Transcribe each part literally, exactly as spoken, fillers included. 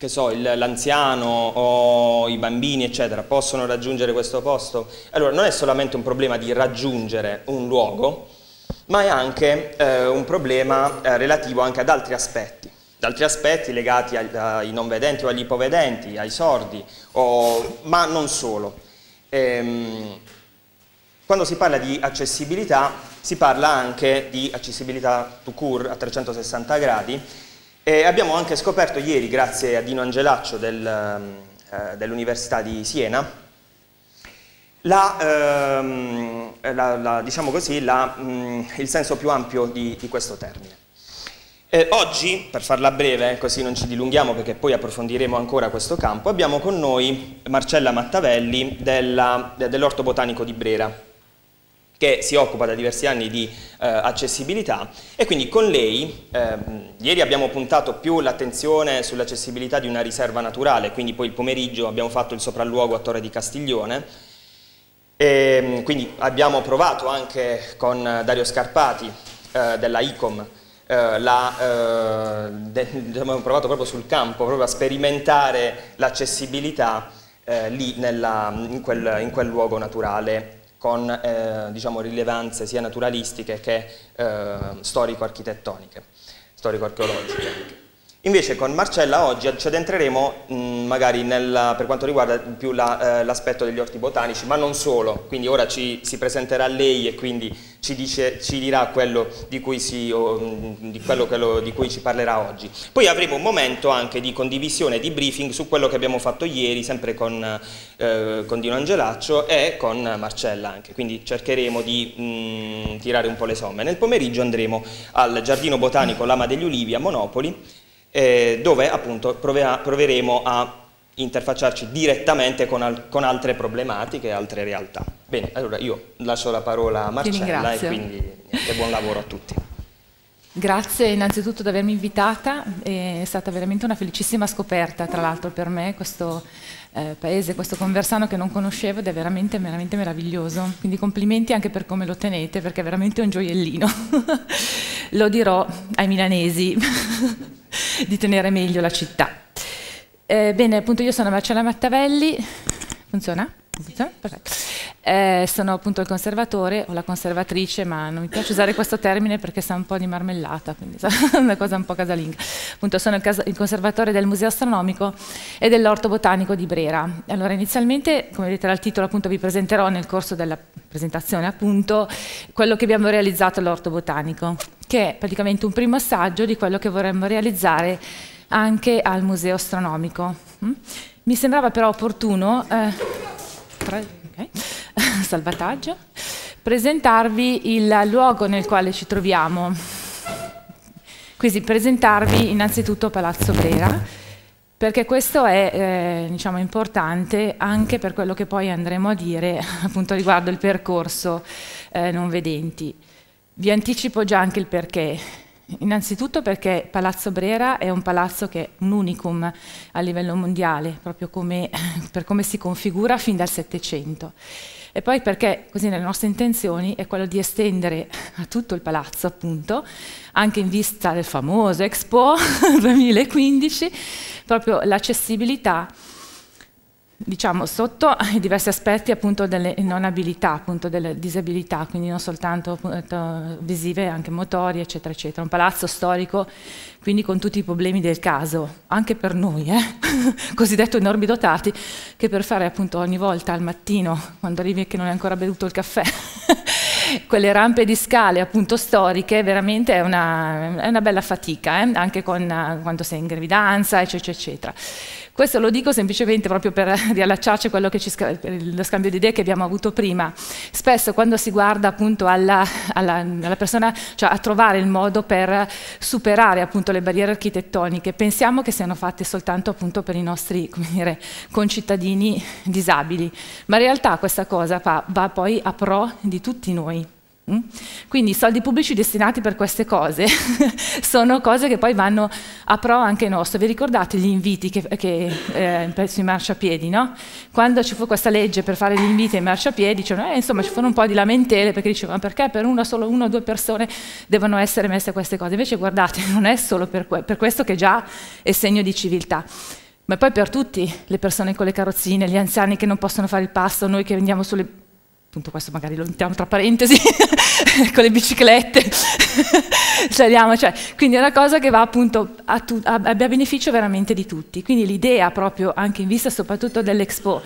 che so, l'anziano o i bambini, eccetera, possono raggiungere questo posto? Allora, non è solamente un problema di raggiungere un luogo, ma è anche eh, un problema eh, relativo anche ad altri aspetti. Ad altri aspetti legati ai, ai non vedenti o agli ipovedenti, ai sordi, o, ma non solo. Ehm, quando si parla di accessibilità, si parla anche di accessibilità tout court a trecentosessanta gradi, e abbiamo anche scoperto ieri, grazie a Dino Angelaccio del, eh, dell'Università di Siena, la, ehm, la, la, diciamo così, la, mh, il senso più ampio di, di questo termine. Eh, oggi, per farla breve, così non ci dilunghiamo perché poi approfondiremo ancora questo campo, abbiamo con noi Marcella Mattavelli dell'Orto Botanico di Brera, che si occupa da diversi anni di eh, accessibilità, e quindi con lei, eh, ieri abbiamo puntato più l'attenzione sull'accessibilità di una riserva naturale, quindi poi il pomeriggio abbiamo fatto il sopralluogo a Torre di Castiglione, e quindi abbiamo provato anche con Dario Scarpati eh, della I C O M, eh, la, eh, de, abbiamo provato proprio sul campo, proprio a sperimentare l'accessibilità eh, lì nella, in, quel, in quel luogo naturale, con eh, diciamo, rilevanze sia naturalistiche che eh, storico-architettoniche, storico-archeologiche. Invece con Marcella oggi ci addentreremo mh, magari nella, per quanto riguarda più l'aspetto la, eh, degli orti botanici, ma non solo, quindi ora ci, si presenterà lei e quindi ci, dice, ci dirà quello, di cui, si, o, mh, di quello, quello di cui ci parlerà oggi. Poi avremo un momento anche di condivisione, di briefing su quello che abbiamo fatto ieri, sempre con, eh, con Dino Angelaccio e con Marcella anche, quindi cercheremo di mh, tirare un po' le somme. Nel pomeriggio andremo al Giardino Botanico Lama degli Ulivi a Monopoli, Eh, dove appunto proverà, proveremo a interfacciarci direttamente con, al, con altre problematiche e altre realtà. Bene, allora io lascio la parola a Marcella e quindi niente, buon lavoro a tutti. Grazie innanzitutto di avermi invitata, è stata veramente una felicissima scoperta tra l'altro per me, questo eh, paese, questo Conversano che non conoscevo ed è veramente, veramente meraviglioso, quindi complimenti anche per come lo tenete perché è veramente un gioiellino, lo dirò ai milanesi. Di tenere meglio la città. Eh, bene, appunto io sono Marcella Mattavelli, funziona? Funziona? Perfetto. Eh, sono appunto il conservatore o la conservatrice, ma non mi piace usare questo termine perché sa un po' di marmellata, quindi è una cosa un po' casalinga. Appunto sono il, il conservatore del Museo Astronomico e dell'Orto Botanico di Brera. Allora inizialmente, come vedete dal titolo, appunto vi presenterò nel corso della presentazione appunto quello che abbiamo realizzato all'Orto Botanico, che è praticamente un primo assaggio di quello che vorremmo realizzare anche al Museo Astronomico. Mm? Mi sembrava però opportuno eh, tra, okay, salvataggio, presentarvi il luogo nel quale ci troviamo. Quindi presentarvi innanzitutto Palazzo Brera, perché questo è eh, diciamo, importante anche per quello che poi andremo a dire appunto riguardo il percorso eh, non vedenti. Vi anticipo già anche il perché. Innanzitutto perché Palazzo Brera è un palazzo che è un unicum a livello mondiale, proprio come, per come si configura fin dal Settecento. E poi perché, così nelle nostre intenzioni, è quello di estendere a tutto il palazzo, appunto, anche in vista del famoso Expo duemilaquindici, proprio l'accessibilità, diciamo, sotto i diversi aspetti appunto delle non abilità, appunto delle disabilità, quindi non soltanto appunto, visive, anche motorie, eccetera, eccetera. Un palazzo storico, quindi con tutti i problemi del caso, anche per noi, eh? Cosiddetto enormi dotati, che per fare appunto ogni volta al mattino, quando arrivi che non hai ancora bevuto il caffè, quelle rampe di scale appunto storiche, veramente è una, è una bella fatica, eh? Anche con, quando sei in gravidanza, eccetera, eccetera. Questo lo dico semplicemente proprio per riallacciarci a quello che ci, lo scambio di idee che abbiamo avuto prima. Spesso quando si guarda appunto alla, alla, alla persona, cioè a trovare il modo per superare appunto le barriere architettoniche, pensiamo che siano fatte soltanto appunto per i nostri, come dire, concittadini disabili, ma in realtà questa cosa fa, va poi a pro di tutti noi. Quindi i soldi pubblici destinati per queste cose sono cose che poi vanno a pro anche nostro. Vi ricordate gli inviti che, che, eh, sui marciapiedi? No? Quando ci fu questa legge per fare gli inviti ai marciapiedi, cioè, eh, insomma, ci furono un po' di lamentele perché dicevano perché per una, solo una o due persone devono essere messe queste cose. Invece guardate, non è solo per, que per questo che già è segno di civiltà. ma poi per tutti, le persone con le carrozzine, gli anziani che non possono fare il passo, noi che andiamo sulle, appunto questo magari lo mettiamo tra parentesi, con le biciclette, saliamo, cioè, quindi è una cosa che va appunto a, tu, a, a beneficio veramente di tutti, quindi l'idea proprio anche in vista soprattutto dell'Expo,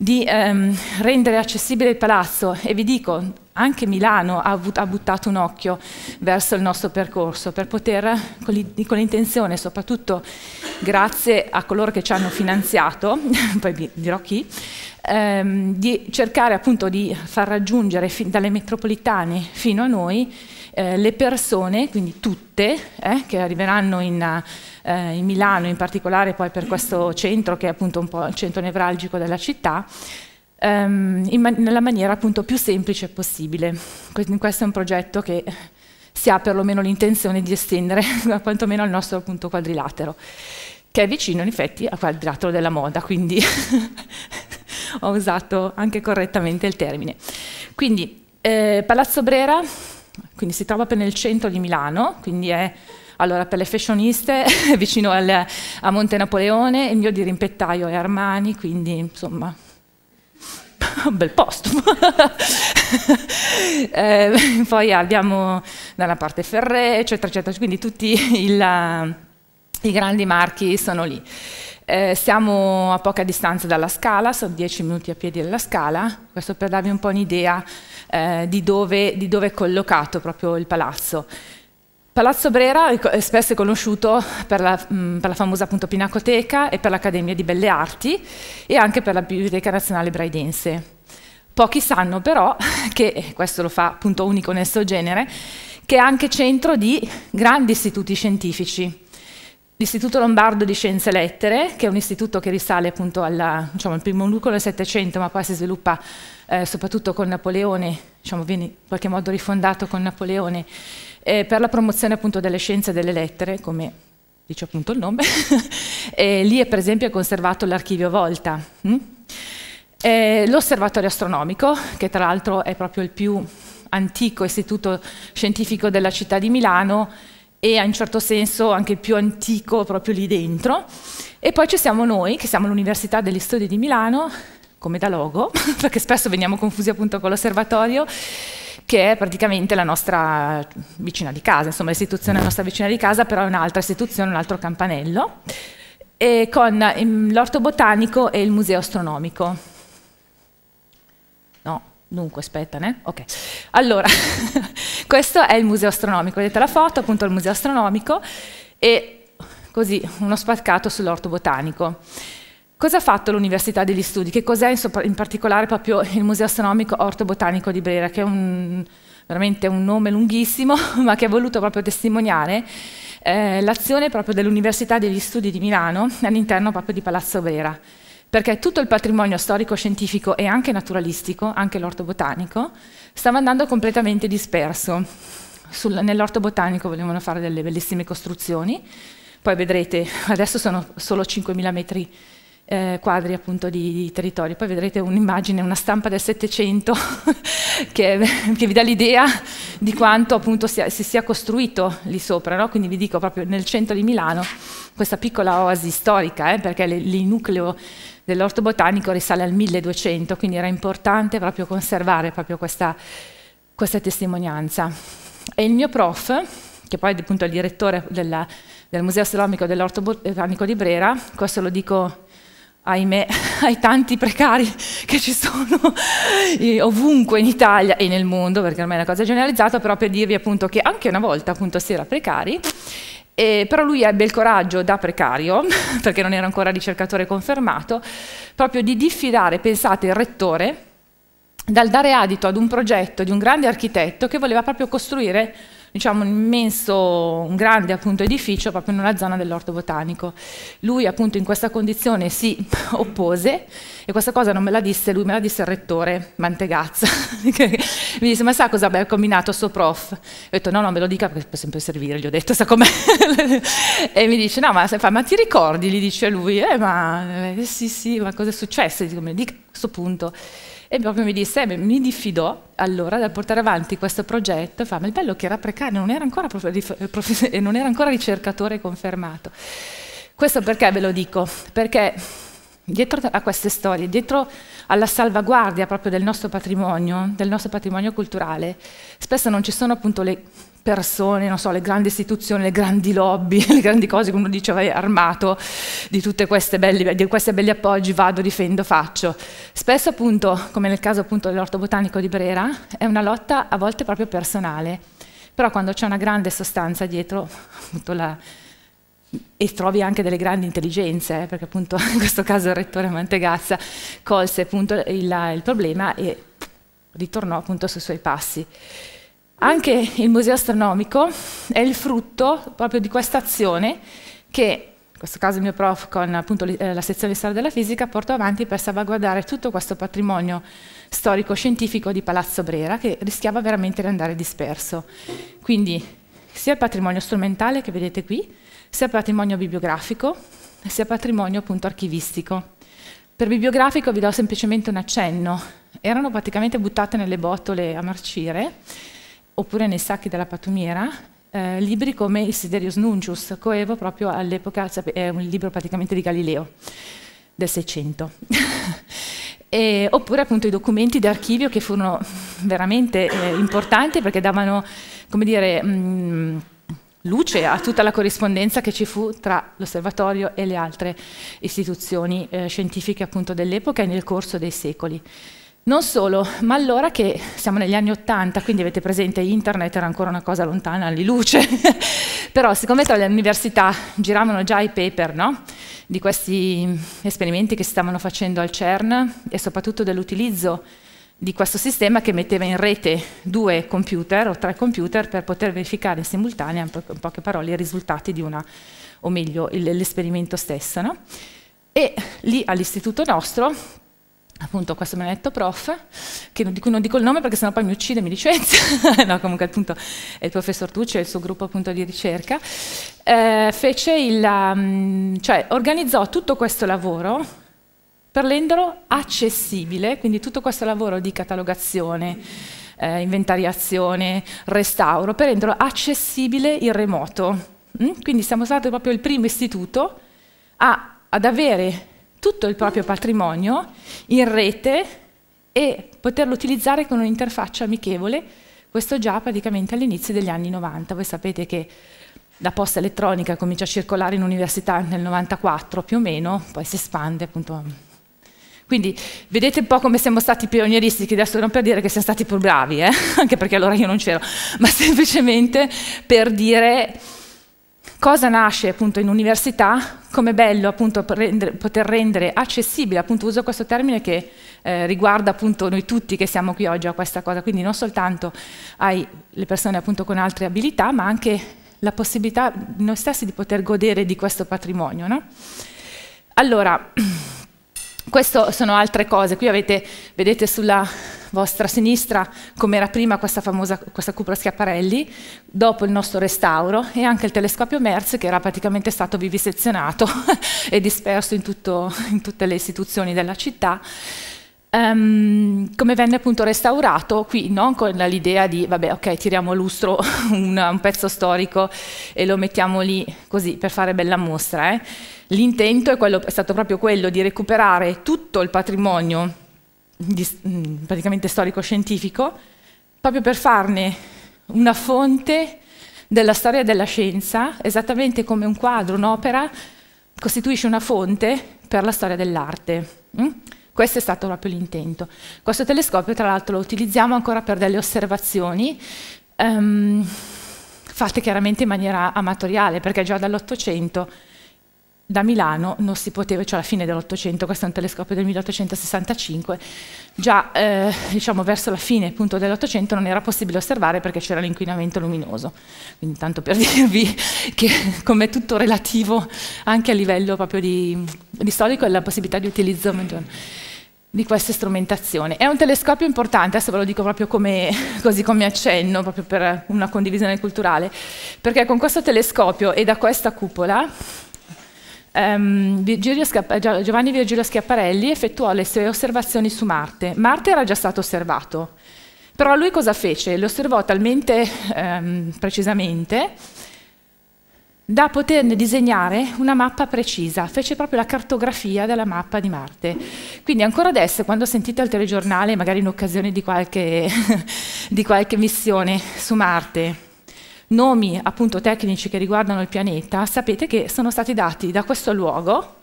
di ehm, rendere accessibile il palazzo, e vi dico, anche Milano ha, ha buttato un occhio verso il nostro percorso, per poter, con l'intenzione, soprattutto grazie a coloro che ci hanno finanziato, poi vi dirò chi, ehm, di cercare appunto di far raggiungere dalle metropolitane fino a noi eh, le persone, quindi tutte, eh, che arriveranno in... in Milano in particolare, poi per questo centro che è appunto un po' il centro nevralgico della città, ehm, in man- nella maniera appunto più semplice possibile. Questo è un progetto che si ha perlomeno l'intenzione di estendere quantomeno al nostro appunto quadrilatero, che è vicino in effetti al quadrilatero della moda, quindi ho usato anche correttamente il termine. Quindi eh, Palazzo Brera, quindi si trova nel centro di Milano, quindi è... Allora, per le fashioniste, vicino al, a Monte Napoleone, il mio dirimpettaio è Armani, quindi insomma, un bel posto. eh, poi abbiamo da una parte Ferré, eccetera, eccetera, quindi tutti il, i grandi marchi sono lì. Eh, siamo a poca distanza dalla Scala, sono dieci minuti a piedi dalla Scala, questo per darvi un po' un'idea eh, di, dove, di dove è collocato proprio il palazzo. Palazzo Brera è spesso conosciuto per la, mh, per la famosa appunto Pinacoteca e per l'Accademia di Belle Arti e anche per la Biblioteca Nazionale Braidense. Pochi sanno però che, e questo lo fa appunto unico nel suo genere, che è anche centro di grandi istituti scientifici. L'Istituto Lombardo di Scienze e Lettere, che è un istituto che risale appunto alla, diciamo, al primo lucro del Settecento, ma poi si sviluppa eh, soprattutto con Napoleone, diciamo, viene in qualche modo rifondato con Napoleone, eh, per la promozione appunto delle scienze e delle lettere, come dice appunto il nome. E lì è, per esempio, è conservato l'Archivio Volta. Mm? Eh, L'Osservatorio Astronomico, che tra l'altro è proprio il più antico istituto scientifico della città di Milano, e in un certo senso anche più antico proprio lì dentro. E poi ci siamo noi, che siamo l'Università degli Studi di Milano, come da logo, perché spesso veniamo confusi appunto con l'osservatorio, che è praticamente la nostra vicina di casa, insomma l'istituzione è la nostra vicina di casa, però è un'altra istituzione, un altro campanello, e con l'Orto Botanico e il Museo Astronomico. Dunque, aspetta, né? Ok. Allora, questo è il Museo Astronomico, vedete la foto, appunto il Museo Astronomico, e così uno spaccato sull'Orto Botanico. Cosa ha fatto l'Università degli Studi? Che cos'è in, in particolare proprio il Museo Astronomico Orto Botanico di Brera, che è un, veramente un nome lunghissimo, ma che ha voluto proprio testimoniare eh, l'azione proprio dell'Università degli Studi di Milano all'interno proprio di Palazzo Brera. Perché tutto il patrimonio storico-scientifico e anche naturalistico, anche l'orto botanico, stava andando completamente disperso. Nell'orto botanico volevano fare delle bellissime costruzioni, poi vedrete, adesso sono solo cinquemila metri eh, quadri appunto di, di territorio, poi vedrete un'immagine, una stampa del Settecento che, che vi dà l'idea di quanto appunto sia, si sia costruito lì sopra, no? Quindi vi dico proprio nel centro di Milano, questa piccola oasi storica, eh, perché il nucleo dell'orto botanico risale al milleduecento, quindi era importante proprio conservare proprio questa, questa testimonianza. E il mio prof, che poi appunto è il direttore della, del Museo Astronomico dell'Orto Botanico di Brera, questo lo dico ahimè ai tanti precari che ci sono ovunque in Italia e nel mondo, perché ormai è una cosa generalizzata, però per dirvi appunto che anche una volta appunto si era precari. Eh, però lui ebbe il coraggio da precario, perché non era ancora ricercatore confermato, proprio di diffidare, pensate, il rettore dal dare adito ad un progetto di un grande architetto che voleva proprio costruire, diciamo, un immenso, un grande appunto edificio proprio in una zona dell'orto botanico. Lui appunto in questa condizione si oppose, e questa cosa non me la disse lui, me la disse il rettore Mantegazza, che mi disse: ma sa cosa ha combinato suo prof? Ho detto: no, no, me lo dica perché può sempre servire, gli ho detto, sa com'è. E mi dice: no, ma, fa, ma ti ricordi? Gli dice lui, eh, ma eh, sì, sì, ma cosa è successo? Dico, me lo dica a questo punto. E proprio mi disse, eh, mi diffidò allora dal portare avanti questo progetto, fa, ma il bello che era precario, non era ancora, prof- prof- non era ancora ricercatore confermato. Questo perché ve lo dico? Perché dietro a queste storie, dietro alla salvaguardia proprio del nostro patrimonio, del nostro patrimonio culturale, spesso non ci sono appunto le persone, non so, le grandi istituzioni, le grandi lobby, le grandi cose, come uno diceva, armato di tutte queste belle, di questi belli appoggi, vado, difendo, faccio. Spesso appunto, come nel caso appunto dell'Orto Botanico di Brera, è una lotta a volte proprio personale, però quando c'è una grande sostanza dietro, appunto la... e trovi anche delle grandi intelligenze, eh, perché appunto in questo caso il rettore Mantegazza colse appunto il, il problema e ritornò appunto sui suoi passi. Anche il Museo Astronomico è il frutto proprio di questa azione che, in questo caso il mio prof con appunto la sezione di storia della fisica, portò avanti per salvaguardare tutto questo patrimonio storico-scientifico di Palazzo Brera che rischiava veramente di andare disperso. Quindi sia il patrimonio strumentale che vedete qui, sia patrimonio bibliografico, sia patrimonio appunto archivistico. Per bibliografico vi do semplicemente un accenno. Erano praticamente buttate nelle bottole a marcire, oppure nei sacchi della pattumiera, eh, libri come il Sidereus Nuncius, coevo proprio all'epoca, è un libro praticamente di Galileo, del Seicento. E, oppure appunto i documenti d'archivio che furono veramente eh, importanti perché davano, come dire, mh, luce a tutta la corrispondenza che ci fu tra l'osservatorio e le altre istituzioni eh, scientifiche appunto dell'epoca e nel corso dei secoli. Non solo, ma allora che siamo negli anni Ottanta, quindi avete presente internet era ancora una cosa lontana anni luce, però siccome tra le università giravano già i paper, no? Di questi esperimenti che si stavano facendo al CERN e soprattutto dell'utilizzo di questo sistema che metteva in rete due computer o tre computer per poter verificare in simultanea, in poche parole, i risultati di una, o meglio, l'esperimento stesso. No? E lì all'istituto nostro, appunto questo benedetto prof, che non dico, non dico il nome perché sennò poi mi uccide, mi licenzia, no, comunque appunto è il professor Tucci e il suo gruppo appunto di ricerca, eh, fece il, um, cioè organizzò tutto questo lavoro per renderlo accessibile, quindi tutto questo lavoro di catalogazione, eh, inventariazione, restauro, per renderlo accessibile in remoto. Mm? Quindi siamo stati proprio il primo istituto a, ad avere tutto il proprio patrimonio in rete e poterlo utilizzare con un'interfaccia amichevole, questo già praticamente all'inizio degli anni novanta. Voi sapete che la posta elettronica comincia a circolare in università nel novantaquattro più o meno, poi si espande appunto. Quindi vedete un po' come siamo stati pionieristici, adesso non per dire che siamo stati più bravi, eh? Anche perché allora io non c'ero, ma semplicemente per dire cosa nasce appunto in università, com'è bello appunto rendere, poter rendere accessibile, appunto uso questo termine che eh, riguarda appunto noi tutti che siamo qui oggi a questa cosa, quindi non soltanto alle persone appunto con altre abilità, ma anche la possibilità noi stessi di poter godere di questo patrimonio. No? Allora, queste sono altre cose, qui avete, vedete sulla vostra sinistra come era prima questa famosa questa cupola Schiaparelli, dopo il nostro restauro e anche il telescopio Merz che era praticamente stato vivisezionato e disperso in, tutto, in tutte le istituzioni della città. Um, come venne appunto restaurato, qui non con l'idea di vabbè ok tiriamo a lustro un, un pezzo storico e lo mettiamo lì così per fare bella mostra, eh. L'intento è, quello, è stato proprio quello di recuperare tutto il patrimonio di, praticamente storico-scientifico proprio per farne una fonte della storia della scienza, esattamente come un quadro, un'opera costituisce una fonte per la storia dell'arte. Mm? Questo è stato proprio l'intento. Questo telescopio, tra l'altro, lo utilizziamo ancora per delle osservazioni um, fatte chiaramente in maniera amatoriale, perché già dall'Ottocento, da Milano, non si poteva, cioè alla fine dell'Ottocento, questo è un telescopio del milleottocentosessantacinque, già eh, diciamo, verso la fine dell'Ottocento non era possibile osservare perché c'era l'inquinamento luminoso. Quindi tanto per dirvi che com'è tutto relativo anche a livello proprio di, di storico e la possibilità di utilizzo di questa strumentazione. È un telescopio importante, adesso ve lo dico proprio come, così come accenno, proprio per una condivisione culturale, perché con questo telescopio e da questa cupola um, Virgilio Giovanni Virgilio Schiaparelli effettuò le sue osservazioni su Marte. Marte era già stato osservato, però lui cosa fece? Lo osservò talmente um, precisamente da poterne disegnare una mappa precisa, fece proprio la cartografia della mappa di Marte. Quindi ancora adesso, quando sentite al telegiornale, magari in occasione di qualche, di qualche missione su Marte, nomi appunto tecnici che riguardano il pianeta, sapete che sono stati dati da questo luogo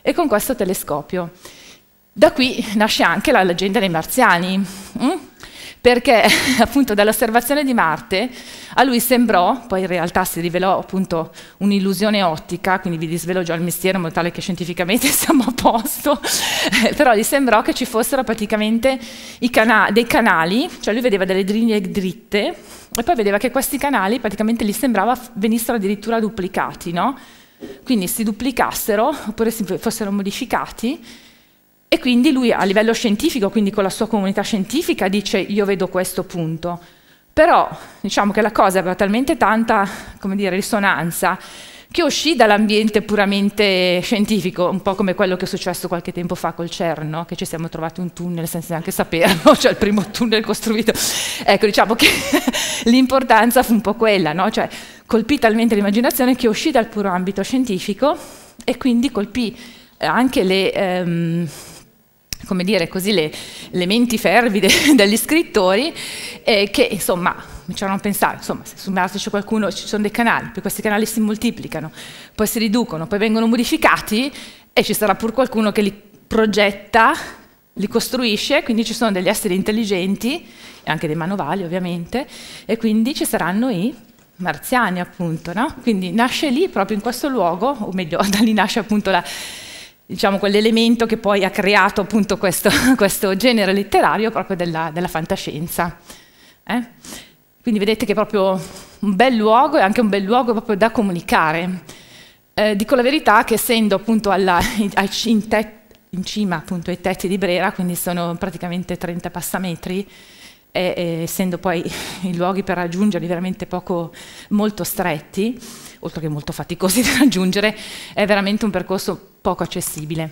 e con questo telescopio. Da qui nasce anche la leggenda dei marziani, mm? perché appunto dall'osservazione di Marte a lui sembrò, poi in realtà si rivelò appunto un'illusione ottica, quindi vi disvelo già il mistero in modo tale che scientificamente siamo a posto, però gli sembrò che ci fossero praticamente i cana- dei canali, cioè lui vedeva delle linee dritte e poi vedeva che questi canali praticamente gli sembrava venissero addirittura duplicati, no? Quindi si duplicassero oppure si fossero modificati. E quindi lui a livello scientifico, quindi con la sua comunità scientifica, dice io vedo questo punto. Però diciamo che la cosa aveva talmente tanta, come dire, risonanza che uscì dall'ambiente puramente scientifico, un po' come quello che è successo qualche tempo fa col CERN, no? Che ci siamo trovati un tunnel senza neanche saperlo, cioè il primo tunnel costruito. Ecco, diciamo che l'importanza fu un po' quella, no? Cioè colpì talmente l'immaginazione che uscì dal puro ambito scientifico e quindi colpì anche le... Ehm, come dire così, le, le menti fervide degli scrittori, eh, che insomma cominciarono a pensare, insomma, se su Marte c'è qualcuno, ci sono dei canali, poi questi canali si moltiplicano, poi si riducono, poi vengono modificati e ci sarà pur qualcuno che li progetta, li costruisce, quindi ci sono degli esseri intelligenti, e anche dei manovali ovviamente, e quindi ci saranno i marziani appunto, no? Quindi nasce lì, proprio in questo luogo, o meglio, da lì nasce appunto la... diciamo quell'elemento che poi ha creato appunto questo, questo genere letterario proprio della, della fantascienza. Eh? Quindi vedete che è proprio un bel luogo e anche un bel luogo proprio da comunicare. Eh, dico la verità che essendo appunto alla, in, in, te, in cima appunto ai tetti di Brera, quindi sono praticamente trenta passametri, e, e essendo poi i luoghi per raggiungerli veramente poco, molto stretti, oltre che molto faticosi da raggiungere, è veramente un percorso poco accessibile.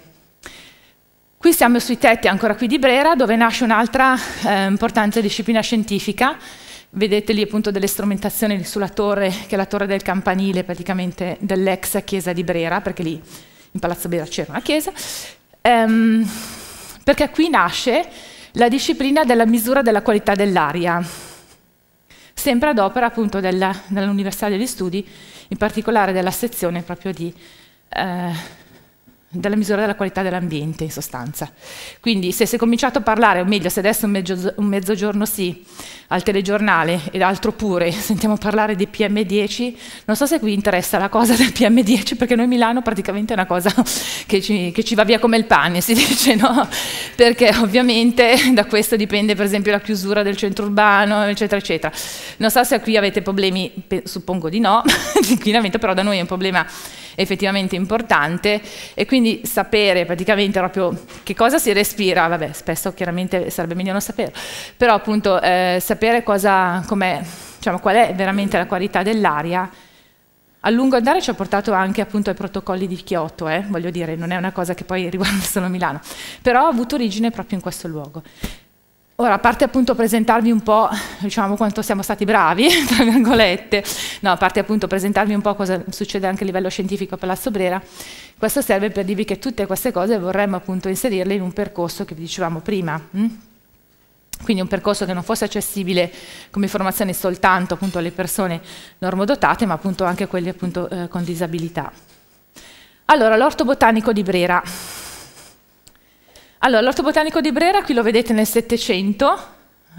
Qui siamo sui tetti, ancora qui di Brera, dove nasce un'altra eh, importante disciplina scientifica. Vedete lì appunto delle strumentazioni sulla torre, che è la torre del campanile praticamente dell'ex chiesa di Brera, perché lì in Palazzo Brera c'era una chiesa, ehm, perché qui nasce la disciplina della misura della qualità dell'aria, sempre ad opera appunto dell'Università degli Studi, in particolare della sezione proprio di, eh, della misura della qualità dell'ambiente, in sostanza. Quindi se si è cominciato a parlare, o meglio, se adesso un, mezzo, un mezzogiorno sì, al telegiornale ed altro pure, sentiamo parlare di P M dieci, non so se qui interessa la cosa del P M dieci, perché noi Milano praticamente è una cosa che ci, che ci va via come il pane, si dice, no? Perché ovviamente da questo dipende per esempio la chiusura del centro urbano, eccetera, eccetera. Non so se qui avete problemi, suppongo di no, di inquinamento, però da noi è un problema effettivamente importante e quindi sapere praticamente proprio che cosa si respira, vabbè, spesso chiaramente sarebbe meglio non sapere, però appunto eh, sapere cosa, com'è, diciamo, qual è veramente la qualità dell'aria, a lungo andare ci ha portato anche appunto ai protocolli di Kyoto, eh? Voglio dire, non è una cosa che poi riguarda solo Milano, però ha avuto origine proprio in questo luogo. Ora, a parte appunto presentarvi un po', diciamo, quanto siamo stati bravi, tra virgolette, no, a parte appunto presentarvi un po' cosa succede anche a livello scientifico a Palazzo Brera, questo serve per dirvi che tutte queste cose vorremmo appunto inserirle in un percorso che vi dicevamo prima, hm? Quindi un percorso che non fosse accessibile come formazione soltanto appunto alle persone normodotate, ma appunto anche a quelli appunto eh, con disabilità. Allora, l'Orto Botanico di Brera. Allora, l'Orto Botanico di Brera, qui lo vedete nel Settecento,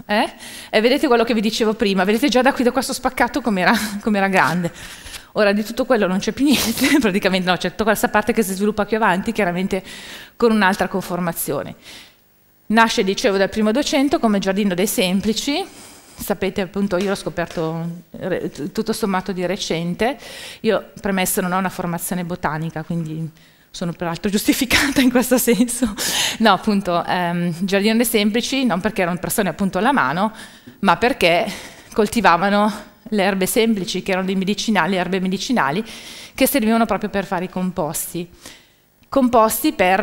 eh? E vedete quello che vi dicevo prima, vedete già da qui, da questo spaccato, com'era com'era grande. Ora, di tutto quello non c'è più niente, praticamente no, c'è tutta questa parte che si sviluppa più avanti, chiaramente con un'altra conformazione. Nasce, dicevo, dal primo Ottocento come Giardino dei Semplici. Sapete, appunto, io l'ho scoperto tutto sommato di recente. Io, premesso, non ho una formazione botanica, quindi... sono peraltro giustificata in questo senso, no appunto ehm, Giardino dei Semplici non perché erano persone appunto alla mano, ma perché coltivavano le erbe semplici che erano dei medicinali, erbe medicinali che servivano proprio per fare i composti. composti per,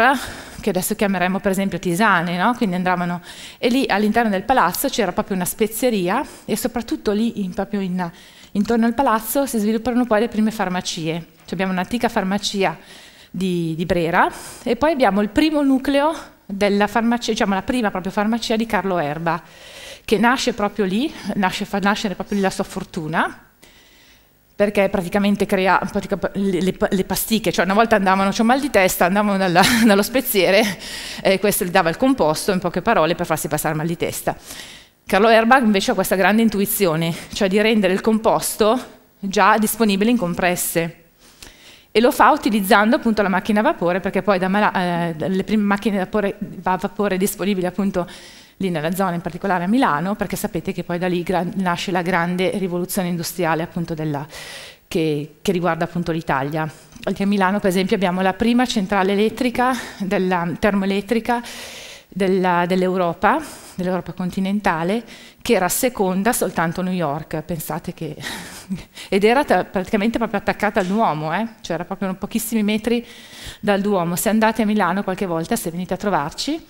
che adesso chiameremo per esempio tisane, no? Quindi andavano, e lì all'interno del palazzo c'era proprio una spezieria e soprattutto lì in, proprio in, intorno al palazzo si svilupparono poi le prime farmacie. Cioè abbiamo un'antica farmacia di, di Brera e poi abbiamo il primo nucleo della farmacia, diciamo la prima proprio farmacia di Carlo Erba, che nasce proprio lì, nasce, fa nascere proprio lì la sua fortuna, perché praticamente crea le, le, le pasticche, cioè una volta andavano, cioè mal di testa, andavano dalla, dallo speziere e eh, questo gli dava il composto, in poche parole, per farsi passare mal di testa. Carlo Erba invece ha questa grande intuizione, cioè di rendere il composto già disponibile in compresse, e lo fa utilizzando appunto la macchina a vapore, perché poi da, eh, le prime macchine a vapore, a vapore disponibili appunto lì nella zona, in particolare a Milano, perché sapete che poi da lì nasce la grande rivoluzione industriale appunto della, che, che riguarda appunto l'Italia. Anche a Milano per esempio abbiamo la prima centrale elettrica, della, termoelettrica dell'Europa, dell dell'Europa continentale, che era seconda soltanto a New York, pensate che... ed era praticamente proprio attaccata al Duomo, eh? Cioè era proprio pochissimi metri dal Duomo. Se andate a Milano qualche volta, se venite a trovarci,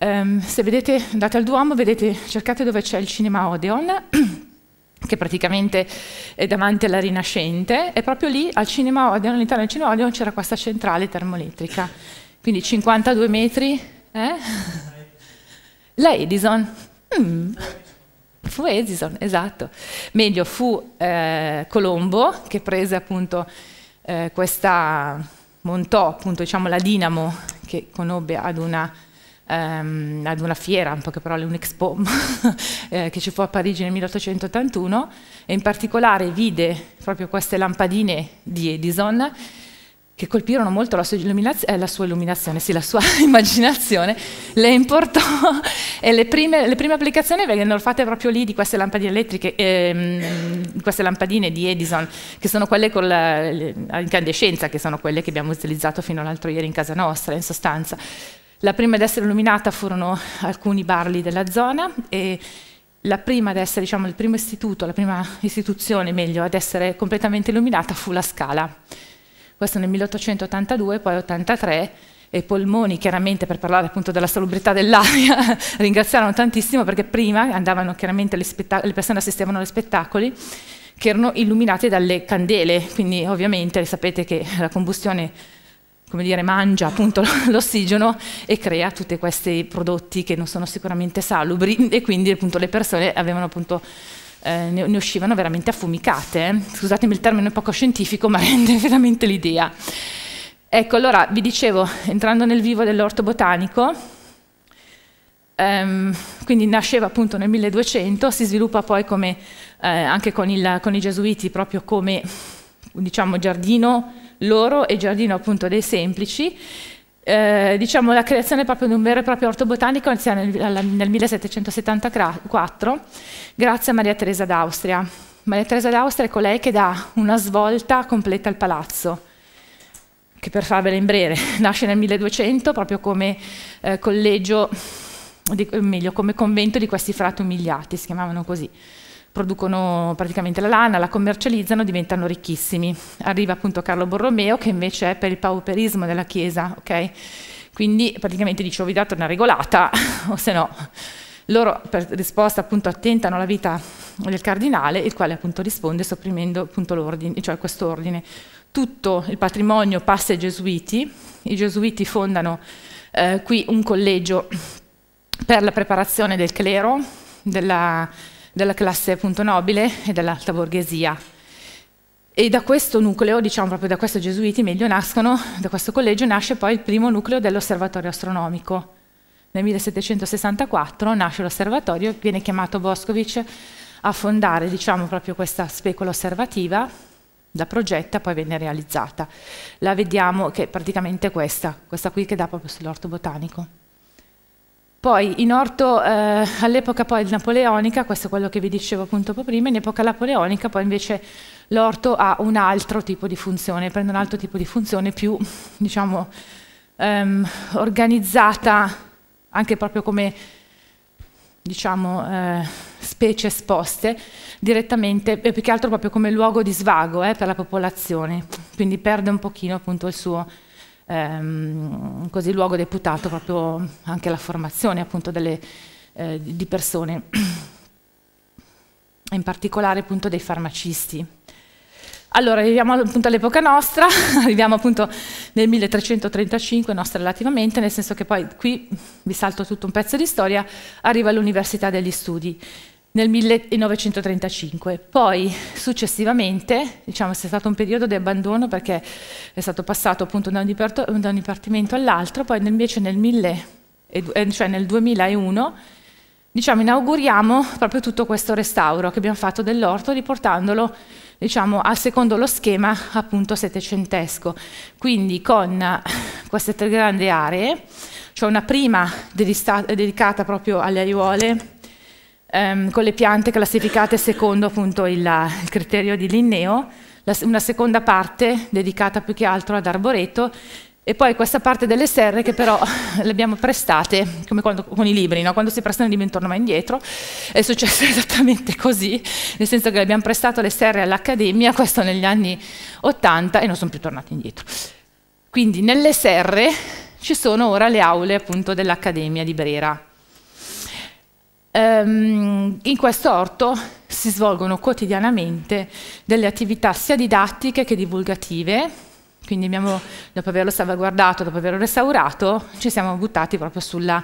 Um, se vedete, andate al Duomo, vedete, cercate dove c'è il cinema Odeon, che praticamente è davanti alla Rinascente, e proprio lì al cinema Odeon, all'interno del cinema Odeon c'era questa centrale termoelettrica, quindi cinquantadue metri, eh? La Edison, mm. fu Edison, esatto, meglio fu eh, Colombo che prese appunto eh, questa, montò appunto diciamo la dinamo che conobbe ad una ad una fiera, in poche parole un Expo eh, che ci fu a Parigi nel milleottocentottantuno, e in particolare vide proprio queste lampadine di Edison che colpirono molto la sua, illuminaz eh, la sua illuminazione, sì, la sua immaginazione, le importò e le prime, le prime applicazioni vennero fatte proprio lì, di queste lampadine elettriche, ehm, queste lampadine di Edison, che sono quelle con l'incandescenza, che sono quelle che abbiamo utilizzato fino all'altro ieri in casa nostra, in sostanza. La prima ad essere illuminata furono alcuni barli della zona, e la prima ad essere, diciamo, il primo istituto, la prima istituzione, meglio, ad essere completamente illuminata fu La Scala. Questo nel milleottocentottantadue, poi ottantatré, e Polmoni, chiaramente, per parlare appunto della salubrità dell'aria, ringraziarono tantissimo, perché prima andavano chiaramente, le, le persone assistevano agli spettacoli, che erano illuminati dalle candele, quindi ovviamente sapete che la combustione, come dire, mangia appunto l'ossigeno e crea tutti questi prodotti che non sono sicuramente salubri, e quindi appunto le persone avevano appunto, eh, ne uscivano veramente affumicate, eh. Scusatemi il termine poco scientifico, ma rende veramente l'idea. Ecco, allora vi dicevo, entrando nel vivo dell'orto botanico, ehm, quindi nasceva appunto nel milleduecento, si sviluppa poi come, eh, anche con, il, con i Gesuiti, proprio come, diciamo, giardino loro e giardino appunto dei semplici. Eh, diciamo la creazione proprio di un vero e proprio orto botanico inizia nel, nel millesettecentosettantaquattro grazie a Maria Teresa d'Austria. Maria Teresa d'Austria è colei che dà una svolta completa al palazzo, che per farvela in breve nasce nel milleduecento proprio come eh, collegio, di, meglio come convento di questi frati umiliati, si chiamavano così. Producono praticamente la lana, la commercializzano, diventano ricchissimi. Arriva appunto Carlo Borromeo, che invece è per il pauperismo della Chiesa, ok? Quindi praticamente dice, o vi date una regolata, o se no. Loro, per risposta appunto, attentano la vita del cardinale, il quale appunto risponde sopprimendo appunto l'ordine, cioè quest'ordine. Tutto il patrimonio passa ai Gesuiti. I Gesuiti fondano eh, qui un collegio per la preparazione del clero, della... della classe appunto nobile e dell'alta borghesia, e da questo nucleo, diciamo proprio da questo Gesuiti, meglio, nascono, da questo collegio nasce poi il primo nucleo dell'osservatorio astronomico. Nel millesettecentosessantaquattro nasce l'osservatorio, viene chiamato Boscovich a fondare, diciamo, proprio questa specola osservativa, la progetta, poi viene realizzata. La vediamo che è praticamente questa, questa qui che dà proprio sull'orto botanico. Poi in orto, eh, all'epoca poi napoleonica, questo è quello che vi dicevo appunto prima, in epoca napoleonica poi invece l'orto ha un altro tipo di funzione, prende un altro tipo di funzione più, diciamo, ehm, organizzata anche proprio come, diciamo, eh, specie esposte direttamente, e più che altro proprio come luogo di svago eh, per la popolazione, quindi perde un pochino appunto il suo ehm, così luogo deputato proprio anche alla formazione appunto delle, eh, di persone, in particolare appunto dei farmacisti. Allora, arriviamo appunto all'epoca nostra, arriviamo appunto nel milletrecentotrentacinque, nostra relativamente, nel senso che poi qui, vi salto tutto un pezzo di storia, arriva all'Università degli Studi nel millenovecentotrentacinque. Poi successivamente, diciamo, c'è stato un periodo di abbandono perché è stato passato appunto da un, da un dipartimento all'altro, poi invece nel, mille, cioè nel duemilauno diciamo, inauguriamo proprio tutto questo restauro che abbiamo fatto dell'orto, riportandolo diciamo al secondo lo schema appunto settecentesco, quindi con queste tre grandi aree, cioè una prima dedicata proprio alle aiuole ehm, con le piante classificate secondo appunto il, il criterio di Linneo, la, una seconda parte dedicata più che altro ad arboreto, e poi questa parte delle serre che però le abbiamo prestate, come quando, con i libri, no? Quando si prestano i libri non tornano mai indietro, è successo esattamente così, nel senso che le abbiamo prestato le serre all'Accademia, questo negli anni ottanta, e non sono più tornati indietro. Quindi nelle serre ci sono ora le aule appunto dell'Accademia di Brera. Ehm, in questo orto si svolgono quotidianamente delle attività sia didattiche che divulgative. Quindi abbiamo, dopo averlo salvaguardato, dopo averlo restaurato, ci siamo buttati proprio sulla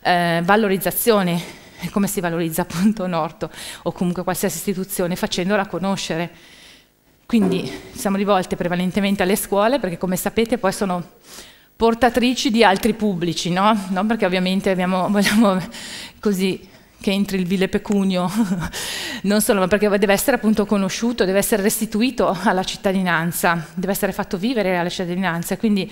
eh, valorizzazione, come si valorizza appunto un orto o comunque qualsiasi istituzione, facendola conoscere. Quindi siamo rivolte prevalentemente alle scuole, perché come sapete poi sono portatrici di altri pubblici, no? No? Perché ovviamente abbiamo, vogliamo così che entri il vile pecunio, non solo, ma perché deve essere appunto conosciuto, deve essere restituito alla cittadinanza, deve essere fatto vivere alla cittadinanza, quindi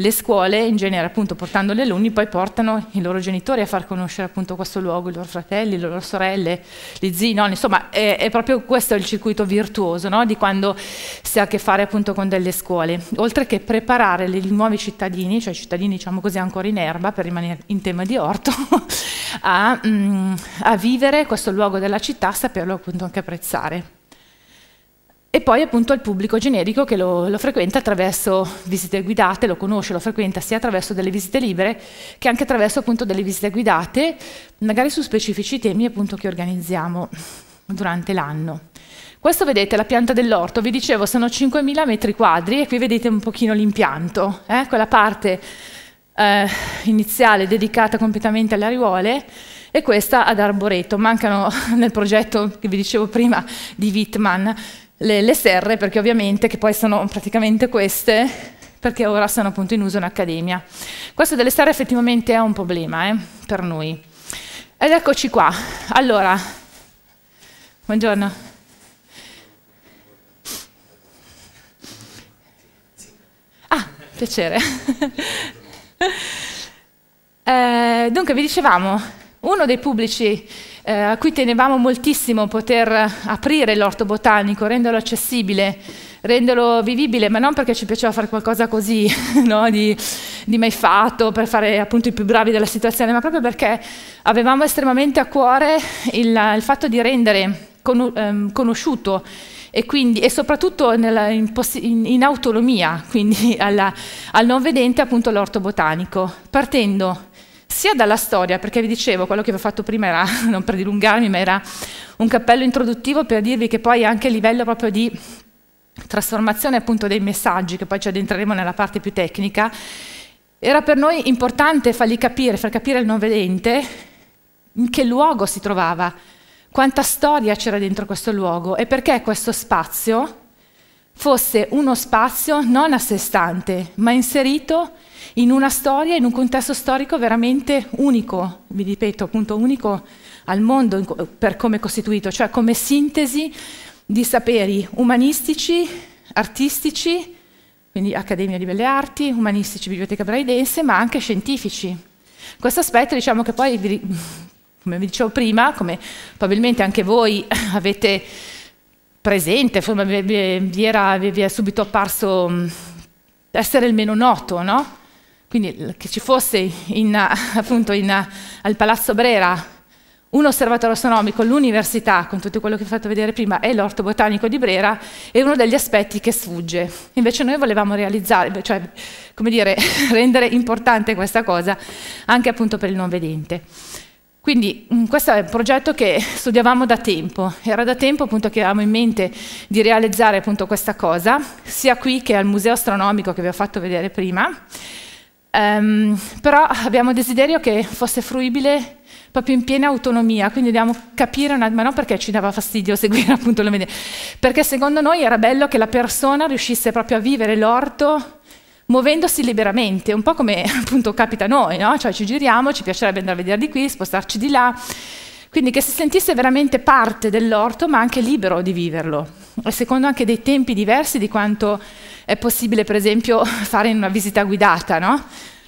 le scuole in genere appunto portando gli alunni poi portano i loro genitori a far conoscere appunto questo luogo, i loro fratelli, le loro sorelle, gli zii, nonni, insomma è, è proprio questo il circuito virtuoso, no? Di quando si ha a che fare appunto con delle scuole, oltre che preparare i nuovi cittadini, cioè i cittadini diciamo così ancora in erba, per rimanere in tema di orto, a... Mm, a vivere questo luogo della città, saperlo appunto anche apprezzare. E poi appunto al pubblico generico che lo, lo frequenta attraverso visite guidate, lo conosce, lo frequenta sia attraverso delle visite libere che anche attraverso appunto delle visite guidate, magari su specifici temi appunto che organizziamo durante l'anno. Questo vedete, la pianta dell'orto, vi dicevo sono cinquemila metri quadri e qui vedete un pochino l'impianto, eh? Quella parte eh, iniziale dedicata completamente alle ariuole, e questa ad arboreto. Mancano nel progetto che vi dicevo prima di Wittmann le, le serre, perché ovviamente, che poi sono praticamente queste, perché ora sono appunto in uso in accademia. Questo delle serre effettivamente è un problema eh, per noi. Ed eccoci qua. Allora, buongiorno. Ah, piacere. eh, dunque, vi dicevamo... Uno dei pubblici eh, a cui tenevamo moltissimo poter aprire l'orto botanico, renderlo accessibile, renderlo vivibile, ma non perché ci piaceva fare qualcosa così, no? di, di mai fatto, per fare appunto i più bravi della situazione, ma proprio perché avevamo estremamente a cuore il, il fatto di rendere con, ehm, conosciuto e, quindi, e soprattutto nella, in, in, in autonomia, quindi alla, al non vedente appunto l'orto botanico, partendo sia dalla storia, perché vi dicevo, quello che vi ho fatto prima era, non per dilungarmi, ma era un cappello introduttivo per dirvi che poi anche a livello proprio di trasformazione appunto dei messaggi, che poi ci addentreremo nella parte più tecnica, era per noi importante fargli capire, far capire al non vedente in che luogo si trovava, quanta storia c'era dentro questo luogo e perché questo spazio fosse uno spazio non a sé stante, ma inserito in una storia, in un contesto storico veramente unico, vi ripeto, appunto unico al mondo per come è costituito, cioè come sintesi di saperi umanistici, artistici, quindi Accademia di Belle Arti, umanistici, Biblioteca Braidense, ma anche scientifici. Questo aspetto, diciamo che poi, vi, come vi dicevo prima, come probabilmente anche voi avete presente, vi era, vi è subito apparso essere il meno noto, no? Quindi che ci fosse in, appunto in, al Palazzo Brera un osservatorio astronomico, l'università, con tutto quello che ho fatto vedere prima, e l'Orto Botanico di Brera, è uno degli aspetti che sfugge. Invece noi volevamo realizzare, cioè, come dire, rendere importante questa cosa anche appunto per il non vedente. Quindi questo è un progetto che studiavamo da tempo, era da tempo appunto che avevamo in mente di realizzare appunto questa cosa, sia qui che al Museo Astronomico che vi ho fatto vedere prima, um, però abbiamo desiderio che fosse fruibile proprio in piena autonomia, quindi dobbiamo capire, una, ma non perché ci dava fastidio seguire appunto lo vedere, perché secondo noi era bello che la persona riuscisse proprio a vivere l'orto muovendosi liberamente, un po' come appunto capita a noi, no? Cioè ci giriamo, ci piacerebbe andare a vedere di qui, spostarci di là, quindi che si sentisse veramente parte dell'orto ma anche libero di viverlo, e secondo anche dei tempi diversi di quanto è possibile per esempio fare in una visita guidata, no?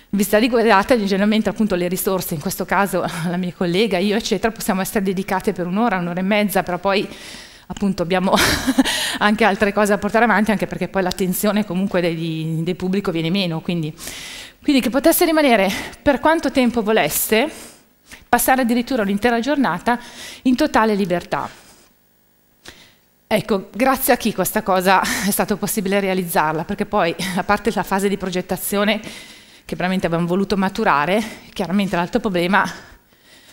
Visita guidata, generalmente appunto le risorse, in questo caso la mia collega, io eccetera, possiamo essere dedicate per un'ora, un'ora e mezza, però poi appunto abbiamo anche altre cose da portare avanti, anche perché poi l'attenzione comunque dei, del pubblico viene meno, quindi. quindi che potesse rimanere per quanto tempo volesse, passare addirittura l'intera giornata in totale libertà. Ecco, grazie a chi questa cosa è stato possibile realizzarla, perché poi, a parte la fase di progettazione, che veramente abbiamo voluto maturare, chiaramente l'altro problema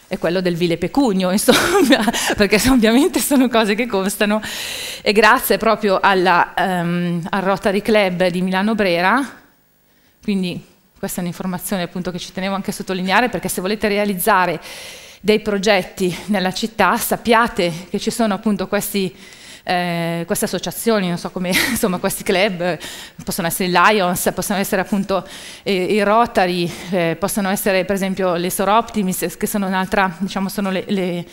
è quello del vile pecugno, insomma, perché ovviamente sono cose che costano, e grazie proprio alla, um, al Rotary Club di Milano Brera, quindi questa è un'informazione appunto che ci tenevo anche a sottolineare, perché se volete realizzare dei progetti nella città sappiate che ci sono appunto questi Eh, queste associazioni, non so come, insomma, questi club, eh, possono essere i Lions, possono essere appunto eh, i Rotary, eh, possono essere per esempio le Sor Optimis, che sono un'altra, diciamo, sono le, le,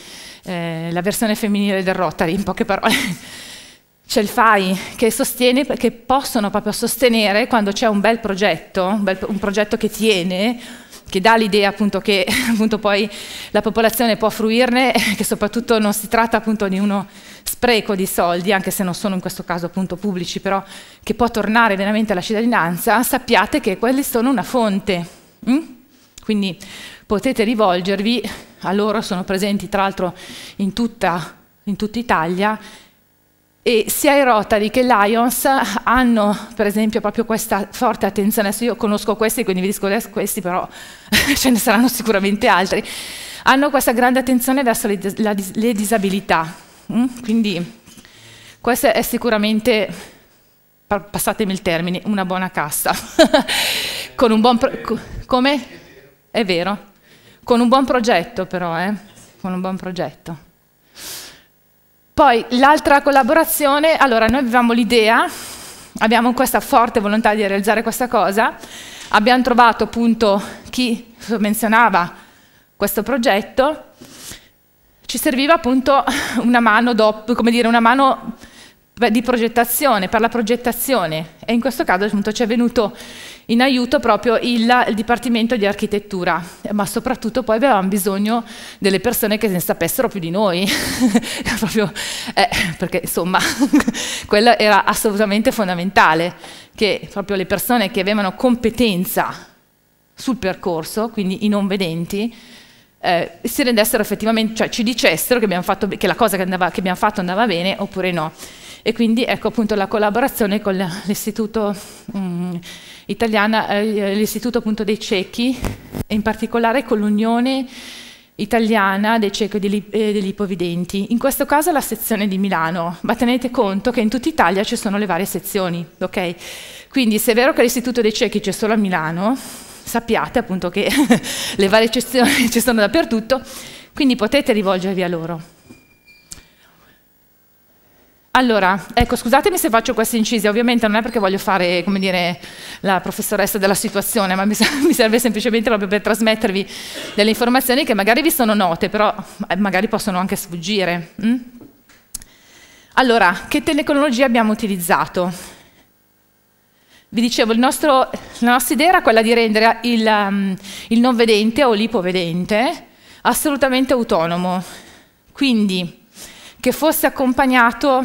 eh, la versione femminile del Rotary, in poche parole. C'è il F A I che sostiene, che possono proprio sostenere quando c'è un bel progetto, un, bel, un progetto che tiene, che dà l'idea appunto che appunto poi la popolazione può fruirne, che soprattutto non si tratta appunto di uno spreco di soldi, anche se non sono in questo caso appunto pubblici, però che può tornare veramente alla cittadinanza, sappiate che quelli sono una fonte. Mm? Quindi potete rivolgervi, a loro sono presenti tra l'altro in tutta, in tutta Italia, e sia i Rotary che Lions hanno per esempio proprio questa forte attenzione, adesso io conosco questi quindi vi dico questi, però ce ne saranno sicuramente altri, hanno questa grande attenzione verso le, la, le disabilità. Quindi questa è sicuramente, passatemi il termine, una buona cassa, con un buon pro- come? È vero, con un buon progetto però, eh? Con un buon progetto. Poi l'altra collaborazione, allora noi avevamo l'idea, abbiamo questa forte volontà di realizzare questa cosa, abbiamo trovato appunto chi menzionava questo progetto. Ci serviva appunto una mano, dopo, come dire, una mano di progettazione, per la progettazione, e in questo caso appunto ci è venuto in aiuto proprio il, il Dipartimento di Architettura, ma soprattutto poi avevamo bisogno delle persone che ne sapessero più di noi, proprio, eh, perché insomma quello era assolutamente fondamentale, che proprio le persone che avevano competenza sul percorso, quindi i non vedenti, Eh, si rendessero effettivamente, cioè ci dicessero che, abbiamo fatto, che la cosa che, andava, che abbiamo fatto andava bene oppure no. E quindi ecco appunto la collaborazione con l'Istituto um, Italiano, eh, l'Istituto appunto dei Ciechi, e in particolare con l'Unione Italiana dei Ciechi e degli Ipovidenti. In questo caso la sezione di Milano, ma tenete conto che in tutta Italia ci sono le varie sezioni, ok? Quindi se è vero che l'Istituto dei Ciechi c'è solo a Milano, sappiate appunto che le varie sezioni ci sono dappertutto, quindi potete rivolgervi a loro. Allora, ecco, scusatemi se faccio questi incisi, ovviamente non è perché voglio fare, come dire, la professoressa della situazione, ma mi serve semplicemente proprio per trasmettervi delle informazioni che magari vi sono note, però magari possono anche sfuggire. Mm? Allora, che tecnologie abbiamo utilizzato? Vi dicevo, il nostro, la nostra idea era quella di rendere il, um, il non vedente o l'ipovedente assolutamente autonomo, quindi che fosse accompagnato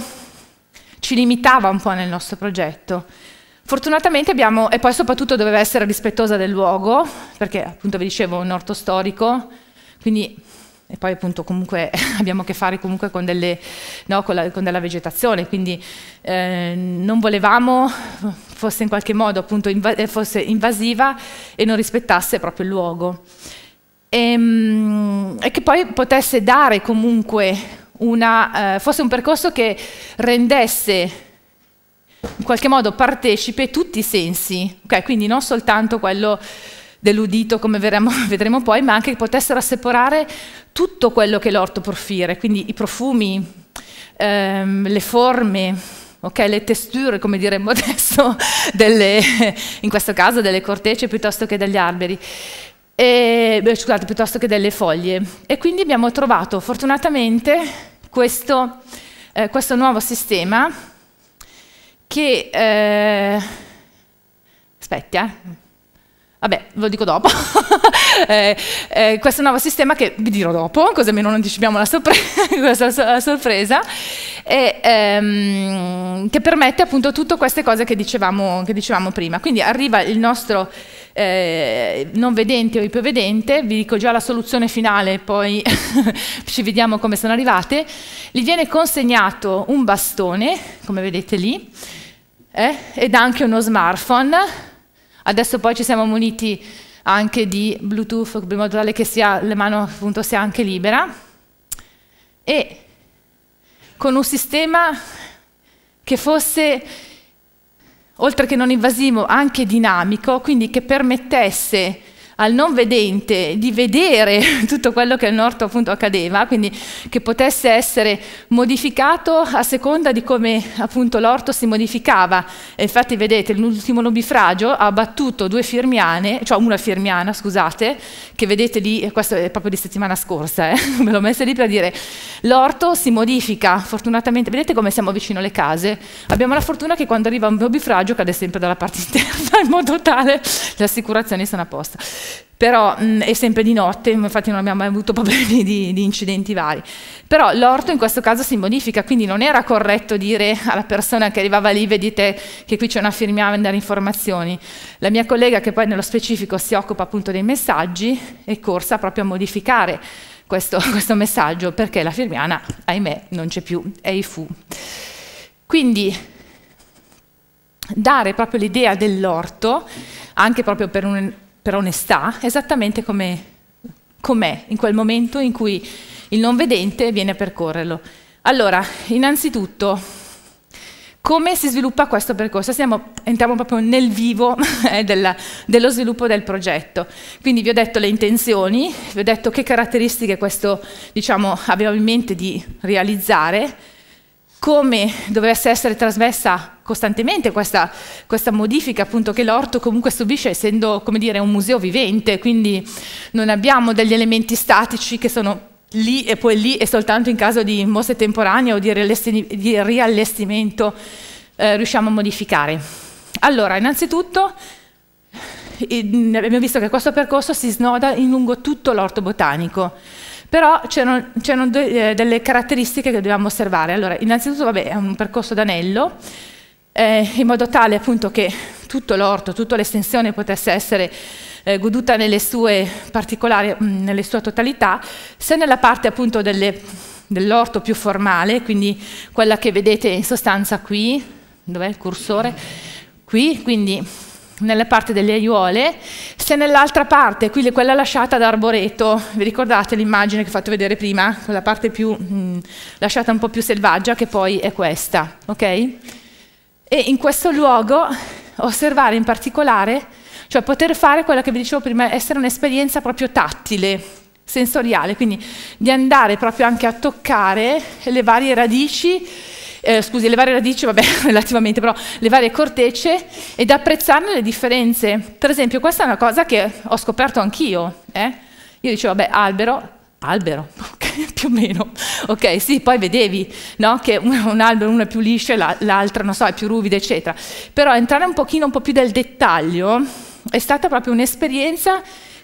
ci limitava un po' nel nostro progetto. Fortunatamente abbiamo, e poi soprattutto doveva essere rispettosa del luogo, perché appunto vi dicevo è un orto storico, quindi e poi appunto comunque abbiamo a che fare comunque con, delle, no, con, la, con della vegetazione, quindi eh, non volevamo fosse in qualche modo appunto inv- fosse invasiva e non rispettasse proprio il luogo. E, e che poi potesse dare comunque una, eh, fosse un percorso che rendesse in qualche modo partecipe tutti i sensi, okay? Quindi non soltanto quello dell'udito, come vedremo, vedremo poi, ma anche che potessero assaporare tutto quello che l'orto può offrire, quindi i profumi, ehm, le forme, okay, le texture, come diremmo adesso, delle, in questo caso delle cortecce piuttosto che degli alberi, e, beh, scusate, piuttosto che delle foglie. E quindi abbiamo trovato fortunatamente questo, eh, questo nuovo sistema che... Eh, aspetta, eh. Vabbè, ve lo dico dopo. eh, eh, questo nuovo sistema che vi dirò dopo, così almeno non anticipiamo la, sorpre la sorpresa, e, ehm, che permette appunto tutte queste cose che dicevamo, che dicevamo prima. Quindi arriva il nostro eh, non vedente o ipovedente, vi dico già la soluzione finale, poi ci vediamo come sono arrivate. Gli viene consegnato un bastone, come vedete lì, eh, ed anche uno smartphone. Adesso poi ci siamo muniti anche di Bluetooth, in modo tale che sia, la mano appunto sia anche libera, e con un sistema che fosse, oltre che non invasivo, anche dinamico, quindi che permettesse al non vedente di vedere tutto quello che all'orto appunto accadeva, quindi che potesse essere modificato a seconda di come appunto l'orto si modificava. E infatti vedete, l'ultimo nubifragio ha abbattuto due firmiane, cioè una firmiana, scusate, che vedete lì, questo è proprio di settimana scorsa, eh? Me l'ho messa lì per dire, l'orto si modifica, fortunatamente, vedete come siamo vicino alle case, abbiamo la fortuna che quando arriva un nubifragio cade sempre dalla parte interna, in modo tale le assicurazioni sono a posto. Però mh, è sempre di notte, infatti non abbiamo mai avuto problemi di, di incidenti vari. Però l'orto in questo caso si modifica, quindi non era corretto dire alla persona che arrivava lì, vedete che qui c'è una firmiana, andare informazioni. La mia collega, che poi nello specifico si occupa appunto dei messaggi, è corsa proprio a modificare questo, questo messaggio, perché la firmiana, ahimè, non c'è più, è i fu. Quindi dare proprio l'idea dell'orto, anche proprio per un... per onestà, esattamente come com'è in quel momento in cui il non vedente viene a percorrerlo. Allora, innanzitutto, come si sviluppa questo percorso? Siamo, entriamo proprio nel vivo eh, della, dello sviluppo del progetto. Quindi vi ho detto le intenzioni, vi ho detto che caratteristiche questo, diciamo, avevo in mente di realizzare, come dovesse essere trasmessa costantemente questa, questa modifica appunto che l'orto comunque subisce, essendo, come dire, un museo vivente, quindi non abbiamo degli elementi statici che sono lì e poi lì e soltanto in caso di mosse temporanee o di, riallesti, di riallestimento eh, riusciamo a modificare. Allora, innanzitutto abbiamo visto che questo percorso si snoda in lungo tutto l'orto botanico. Però c'erano delle caratteristiche che dovevamo osservare. Allora, innanzitutto, vabbè, è un percorso d'anello, eh, in modo tale appunto che tutto l'orto, tutta l'estensione potesse essere eh, goduta nelle sue particolari, mh, nelle sue totalità, se nella parte appunto dell'orto più formale, quindi quella che vedete in sostanza qui, dov'è il cursore? Qui, quindi nella parte delle aiuole, se nell'altra parte, qui, quella lasciata da arboreto, vi ricordate l'immagine che ho fatto vedere prima, quella parte più mh, lasciata un po' più selvaggia, che poi è questa, ok? E in questo luogo osservare in particolare, cioè poter fare quella che vi dicevo prima, essere un'esperienza proprio tattile, sensoriale, quindi di andare proprio anche a toccare le varie radici, Eh, scusi, le varie radici, vabbè, relativamente, però le varie cortecce, ed apprezzarne le differenze. Per esempio, questa è una cosa che ho scoperto anch'io. Eh? Io dicevo, vabbè, albero, albero, okay, più o meno. Ok, sì, poi vedevi, no? Che un, un albero, uno è più liscio, l'altro, non so, è più ruvido, eccetera. Però entrare un pochino, un po' più del dettaglio, è stata proprio un'esperienza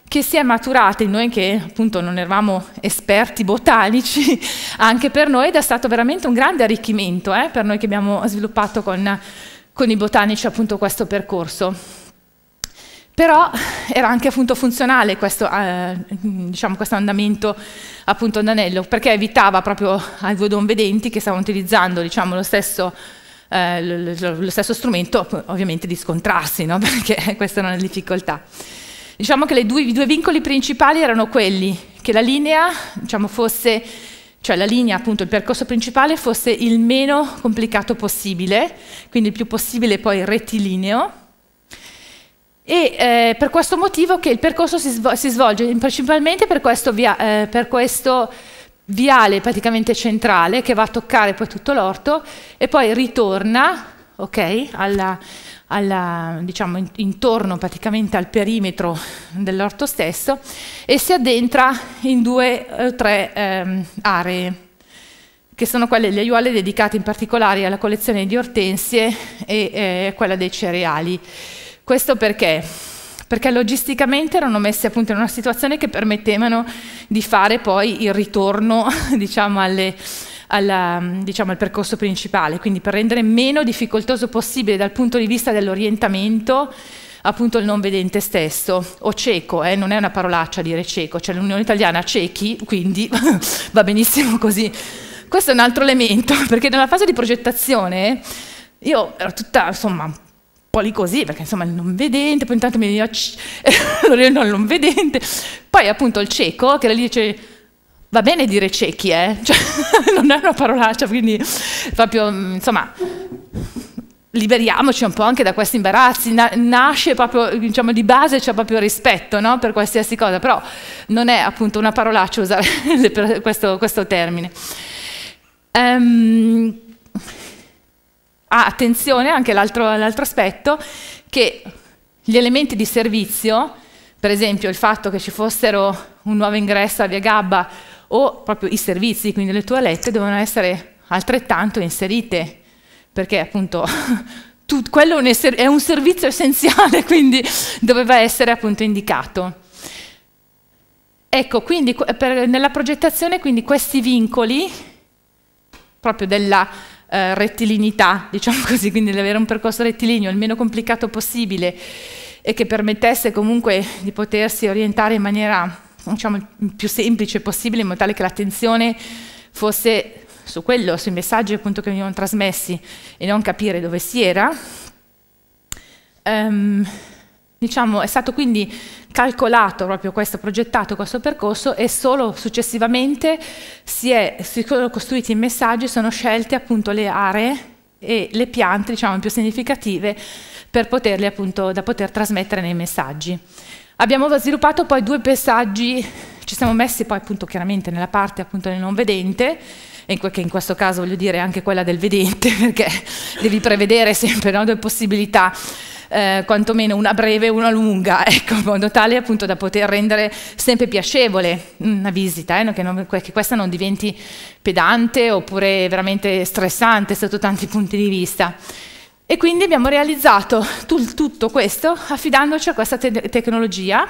che si è maturata in noi, che appunto non eravamo esperti botanici, anche per noi, ed è stato veramente un grande arricchimento eh, per noi che abbiamo sviluppato con, con i botanici appunto questo percorso. Però era anche appunto funzionale questo, eh, diciamo, questo andamento appunto ad anello, perché evitava proprio ai due non vedenti che stavano utilizzando, diciamo, lo stesso, eh, lo stesso strumento, ovviamente, di scontrarsi, no? Perché questa era una difficoltà. Diciamo che le due, i due vincoli principali erano quelli che la linea, diciamo, fosse, cioè la linea, appunto, il percorso principale fosse il meno complicato possibile, quindi il più possibile poi rettilineo. E eh, per questo motivo che il percorso si, svol si svolge principalmente per questo, via eh, per questo viale praticamente centrale che va a toccare poi tutto l'orto e poi ritorna, okay, alla, alla, diciamo, in intorno praticamente al perimetro dell'orto stesso e si addentra in due o tre ehm, aree, che sono quelle, le aiuole dedicate in particolare alla collezione di ortensie e eh, quella dei cereali. Questo perché? Perché logisticamente erano messi appunto in una situazione che permettevano di fare poi il ritorno, diciamo, alle, alla, diciamo, al percorso principale, quindi per rendere meno difficoltoso possibile dal punto di vista dell'orientamento appunto il non vedente stesso, o cieco, eh, non è una parolaccia dire cieco, cioè l'Unione Italiana ciechi, quindi va benissimo così. Questo è un altro elemento, perché nella fase di progettazione io ero tutta, insomma, lì così, perché insomma il non vedente, poi intanto mi veniva il non vedente, poi appunto il cieco che era lì, dice va bene dire ciechi, eh? Cioè, non è una parolaccia, quindi proprio insomma liberiamoci un po' anche da questi imbarazzi, Na nasce proprio, diciamo, di base c'è proprio rispetto, no? Per qualsiasi cosa, però non è appunto una parolaccia usare per questo, questo termine. Um, Ah, attenzione anche all'altro aspetto, che gli elementi di servizio, per esempio il fatto che ci fossero un nuovo ingresso a Via Gabba o proprio i servizi, quindi le toilette, devono essere altrettanto inserite, perché appunto tu, quello è un servizio essenziale, quindi doveva essere appunto indicato. Ecco, quindi per, nella progettazione quindi questi vincoli, proprio della... Uh, rettilinità, diciamo così, quindi di avere un percorso rettilineo il meno complicato possibile e che permettesse comunque di potersi orientare in maniera, diciamo, più semplice possibile, in modo tale che l'attenzione fosse su quello, sui messaggi appunto che venivano trasmessi e non capire dove si era. Um, diciamo, è stato quindi calcolato proprio questo, progettato questo percorso, e solo successivamente si è, si sono costruiti i messaggi, sono scelte appunto le aree e le piante, diciamo, più significative per poterli appunto, da poter trasmettere nei messaggi. Abbiamo sviluppato poi due passaggi, ci siamo messi poi appunto chiaramente nella parte appunto del non vedente, che in questo caso voglio dire anche quella del vedente, perché devi prevedere sempre, no, due possibilità, eh, quantomeno una breve e una lunga, ecco, in modo tale appunto da poter rendere sempre piacevole una visita, eh, che, non, che questa non diventi pedante oppure veramente stressante sotto tanti punti di vista. E quindi abbiamo realizzato tu, tutto questo affidandoci a questa te tecnologia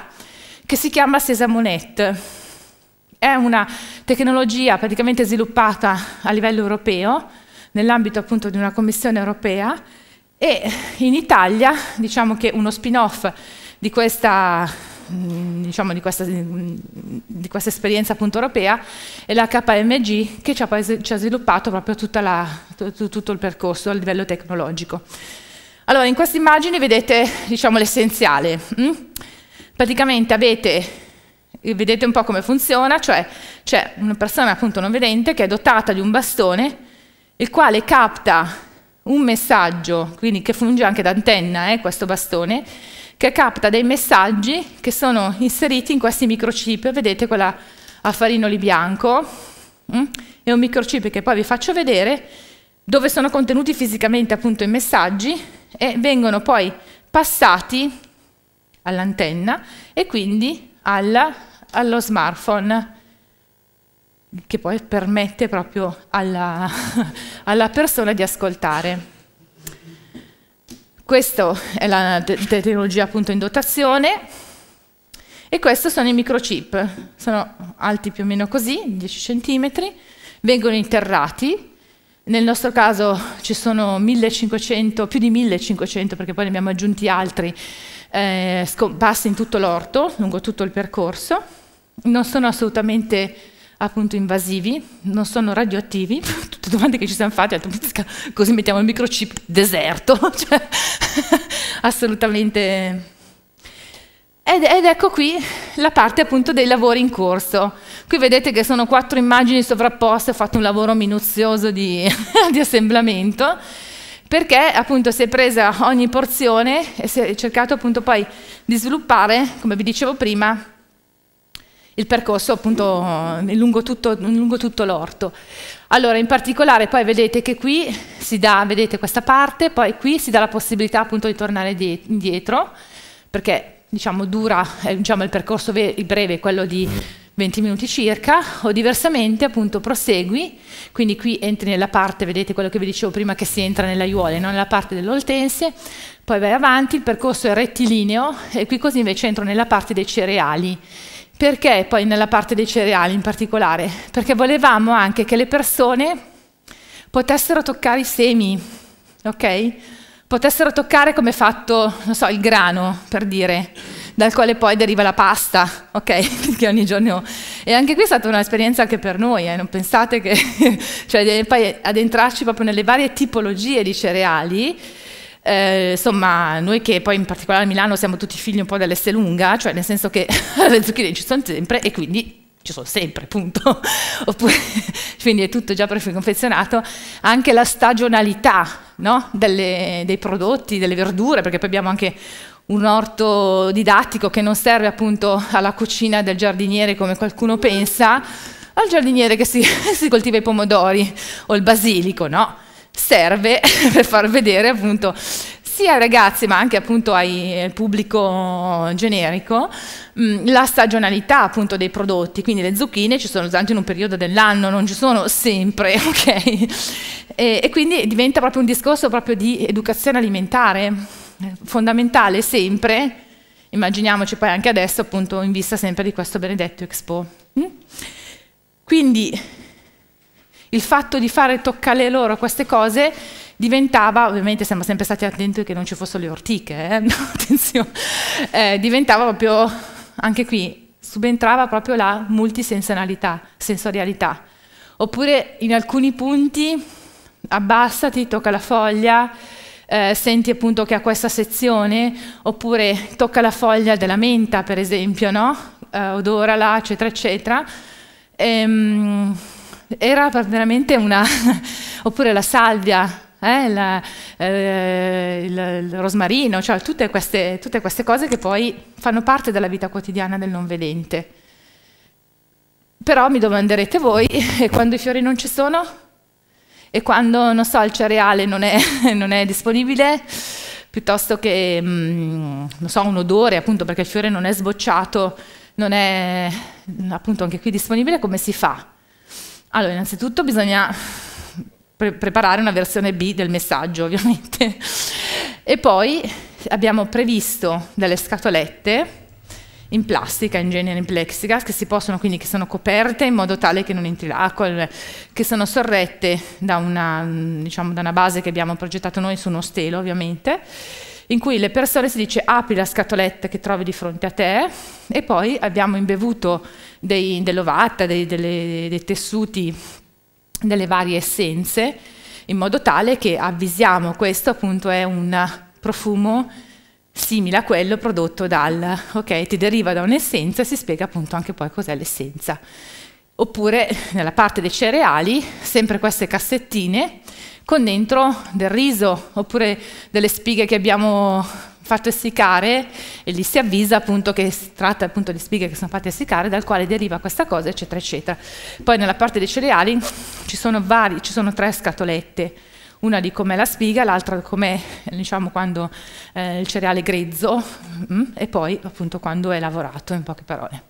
che si chiama Sesamonet. È una tecnologia praticamente sviluppata a livello europeo, nell'ambito appunto di una commissione europea, e in Italia diciamo che uno spin-off di questa, diciamo, di questa, di questa esperienza appunto europea è la K M G, che ci ha, poi, ci ha sviluppato proprio tutta la, tutto il percorso a livello tecnologico. Allora, in queste immagini vedete, diciamo, l'essenziale. Praticamente avete... Vedete un po' come funziona, cioè c'è una persona appunto non vedente che è dotata di un bastone, il quale capta un messaggio, quindi che funge anche da antenna, eh, questo bastone, che capta dei messaggi che sono inseriti in questi microchip, vedete quella a farino lì bianco, mh? è un microchip che poi vi faccio vedere, dove sono contenuti fisicamente appunto i messaggi e vengono poi passati all'antenna e quindi alla, allo smartphone, che poi permette proprio alla, alla persona di ascoltare. Questa è la te tecnologia appunto in dotazione, e questi sono i microchip, sono alti più o meno così, dieci centimetri, vengono interrati. Nel nostro caso ci sono millecinquecento, più di millecinquecento, perché poi ne abbiamo aggiunti altri eh, scomparse in tutto l'orto, lungo tutto il percorso, non sono assolutamente appunto invasivi, non sono radioattivi, tutte domande che ci siamo fatte, così mettiamo il microchip deserto, cioè, assolutamente. Ed, ed ecco qui la parte appunto dei lavori in corso. Qui vedete che sono quattro immagini sovrapposte, ho fatto un lavoro minuzioso di, di assemblamento, perché appunto si è presa ogni porzione e si è cercato appunto poi di sviluppare, come vi dicevo prima, il percorso appunto lungo tutto, lungo tutto l'orto. Allora, in particolare poi vedete che qui si dà, vedete questa parte, poi qui si dà la possibilità appunto di tornare die- indietro, perché diciamo dura, diciamo il percorso breve, quello di venti minuti circa, o diversamente appunto prosegui, quindi qui entri nella parte, vedete quello che vi dicevo prima che si entra nell'aiuole, non nella parte dell'oltense, poi vai avanti, il percorso è rettilineo e qui così invece entro nella parte dei cereali. Perché poi nella parte dei cereali in particolare? Perché volevamo anche che le persone potessero toccare i semi, ok? Potessero toccare come è fatto, non so, il grano, per dire, dal quale poi deriva la pasta, ok? Che ogni giorno... E anche qui è stata un'esperienza anche per noi, eh? Non pensate che... cioè, poi addentrarci proprio nelle varie tipologie di cereali, eh, insomma, noi che poi in particolare a Milano siamo tutti figli un po' dell'Esselunga, cioè nel senso che le zucchine ci sono sempre e quindi... ci sono sempre, punto. Oppure, quindi è tutto già preconfezionato, anche la stagionalità, no? Delle, dei prodotti, delle verdure, perché poi abbiamo anche un orto didattico che non serve appunto alla cucina del giardiniere come qualcuno pensa, al giardiniere che si, si coltiva i pomodori o il basilico, no? Serve per far vedere appunto sia ai ragazzi ma anche appunto ai, al pubblico generico mh, la stagionalità appunto dei prodotti, quindi le zucchine ci sono usate in un periodo dell'anno, non ci sono sempre, ok? E, e quindi diventa proprio un discorso proprio di educazione alimentare, fondamentale sempre, immaginiamoci poi anche adesso appunto in vista sempre di questo benedetto Expo. Mm? Quindi il fatto di fare toccare loro queste cose diventava, ovviamente siamo sempre stati attenti che non ci fossero le ortiche, eh? No, attenzione. Eh, diventava proprio, anche qui, subentrava proprio la multisensorialità, sensorialità. Oppure in alcuni punti abbassati, tocca la foglia, eh, senti appunto che ha questa sezione, oppure tocca la foglia della menta per esempio, no? Eh, odorala, eccetera, eccetera. Ehm, era veramente una... oppure la salvia, eh, la, eh, il, il rosmarino, cioè tutte queste, tutte queste cose che poi fanno parte della vita quotidiana del non vedente. Però mi domanderete voi, e quando i fiori non ci sono? E quando, non so, il cereale non è, non è disponibile? Piuttosto che, mh, non so, un odore, appunto, perché il fiore non è sbocciato, non è, appunto, anche qui disponibile, come si fa? Allora, innanzitutto bisogna pre preparare una versione B del messaggio, ovviamente. E poi abbiamo previsto delle scatolette in plastica, in genere in plexiglass, che si possono quindi, che sono coperte in modo tale che non entri l'acqua, che sono sorrette da una, diciamo, da una base che abbiamo progettato noi su uno stelo, ovviamente, in cui le persone si dice apri la scatoletta che trovi di fronte a te e poi abbiamo imbevuto dell'ovatta, dei, dei, dei tessuti, delle varie essenze, in modo tale che avvisiamo, questo appunto è un profumo simile a quello prodotto dal, ok, ti deriva da un'essenza e si spiega appunto anche poi cos'è l'essenza. Oppure nella parte dei cereali, sempre queste cassettine, con dentro del riso, oppure delle spighe che abbiamo fatto essiccare, e lì si avvisa appunto che si tratta appunto di spighe che sono fatte essiccare, dal quale deriva questa cosa, eccetera, eccetera. Poi nella parte dei cereali ci sono, vari, ci sono tre scatolette, una di com'è la spiga, l'altra com'è, diciamo, quando eh, il cereale è grezzo, mm, e poi appunto quando è lavorato, in poche parole.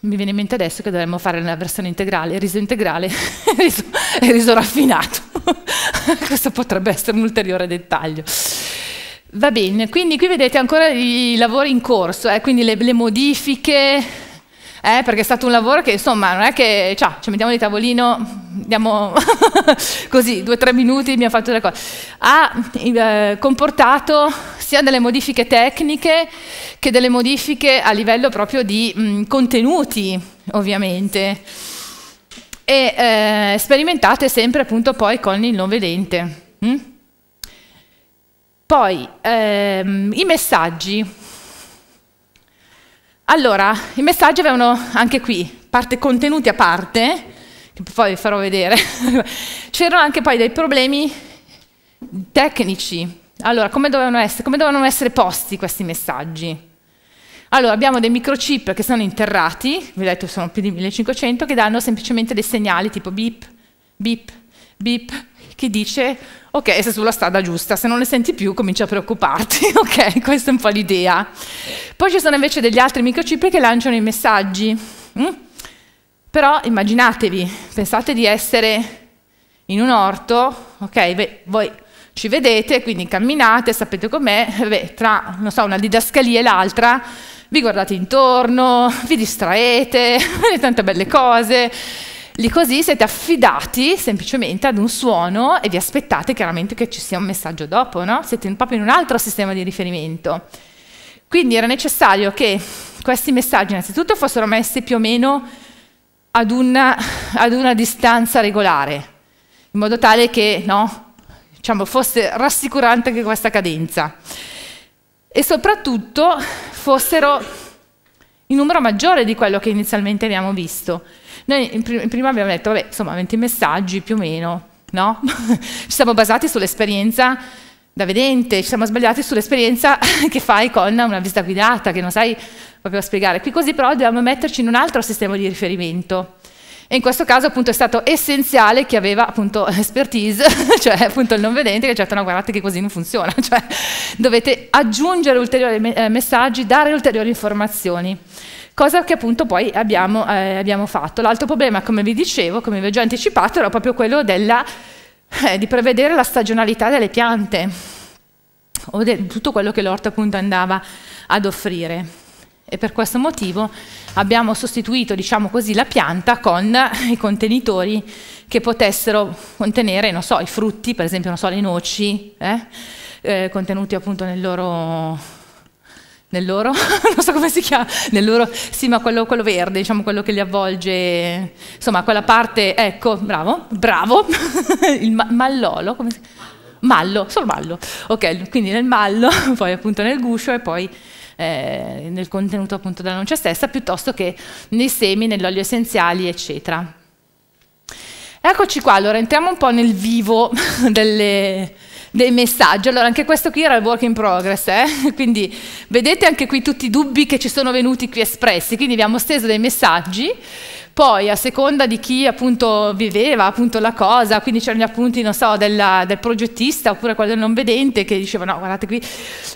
Mi viene in mente adesso che dovremmo fare una versione integrale, riso integrale e riso, riso raffinato. Questo potrebbe essere un ulteriore dettaglio. Va bene, quindi qui vedete ancora i lavori in corso, eh, quindi le, le modifiche, eh, perché è stato un lavoro che insomma non è che, cioè, ci mettiamo di tavolino, andiamo così, due o tre minuti mi ha fatto la cosa, ha eh, comportato sia delle modifiche tecniche che delle modifiche a livello proprio di mh, contenuti, ovviamente, e eh, sperimentate sempre appunto poi con il non vedente. Mm? Poi, ehm, i messaggi. Allora, i messaggi avevano anche qui, parte contenuti a parte, che poi vi farò vedere, c'erano anche poi dei problemi tecnici. Allora, come dovevano essere, come dovevano essere posti questi messaggi? Allora, abbiamo dei microchip che sono interrati, vi ho detto sono più di millecinquecento, che danno semplicemente dei segnali tipo bip, bip, bip, che dice, ok, sei sulla strada giusta, se non le senti più comincia a preoccuparti, ok? Questa è un po' l'idea. Poi ci sono invece degli altri microchip che lanciano i messaggi. Mm? Però immaginatevi, pensate di essere in un orto, ok? Beh, voi ci vedete, quindi camminate, sapete com'è, tra, non so, una didascalia e l'altra, vi guardate intorno, vi distraete, vedete tante belle cose. Lì così siete affidati semplicemente ad un suono e vi aspettate chiaramente che ci sia un messaggio dopo, no? Siete proprio in un altro sistema di riferimento. Quindi era necessario che questi messaggi innanzitutto fossero messi più o meno ad una, ad una distanza regolare, in modo tale che, no, diciamo, fosse rassicurante anche questa cadenza. E soprattutto fossero in numero maggiore di quello che inizialmente abbiamo visto. Noi prima abbiamo detto, vabbè, insomma, venti messaggi più o meno, no? Ci siamo basati sull'esperienza da vedente, ci siamo sbagliati sull'esperienza che fai con una visita guidata, che non sai proprio spiegare. Qui così però dobbiamo metterci in un altro sistema di riferimento. E in questo caso appunto è stato essenziale chi aveva appunto expertise, cioè appunto il non vedente, che ci ha detto, no, guardate che così non funziona, cioè dovete aggiungere ulteriori messaggi, dare ulteriori informazioni. Cosa che appunto poi abbiamo, eh, abbiamo fatto. L'altro problema, come vi dicevo, come vi ho già anticipato, era proprio quello della, eh, di prevedere la stagionalità delle piante o di tutto quello che l'orto appunto andava ad offrire. E per questo motivo abbiamo sostituito, diciamo così, la pianta con i contenitori che potessero contenere, non so, i frutti, per esempio, non so, le noci, eh, eh, contenuti appunto nel loro... nel loro, non so come si chiama, nel loro, sì, ma quello, quello verde, diciamo quello che li avvolge, insomma quella parte, ecco, bravo, bravo, il ma mallolo, come si chiama? Mallo, solo mallo, ok, quindi nel mallo, poi appunto nel guscio e poi eh, nel contenuto appunto della noce stessa, piuttosto che nei semi, nell'olio essenziali, eccetera. Eccoci qua, allora entriamo un po' nel vivo delle... dei messaggi. Allora anche questo qui era il work in progress, eh? Quindi vedete anche qui tutti i dubbi che ci sono venuti qui espressi, quindi abbiamo steso dei messaggi, poi a seconda di chi appunto viveva appunto la cosa, quindi c'erano gli appunti, non so, della, del progettista oppure quello del non vedente che diceva no guardate qui,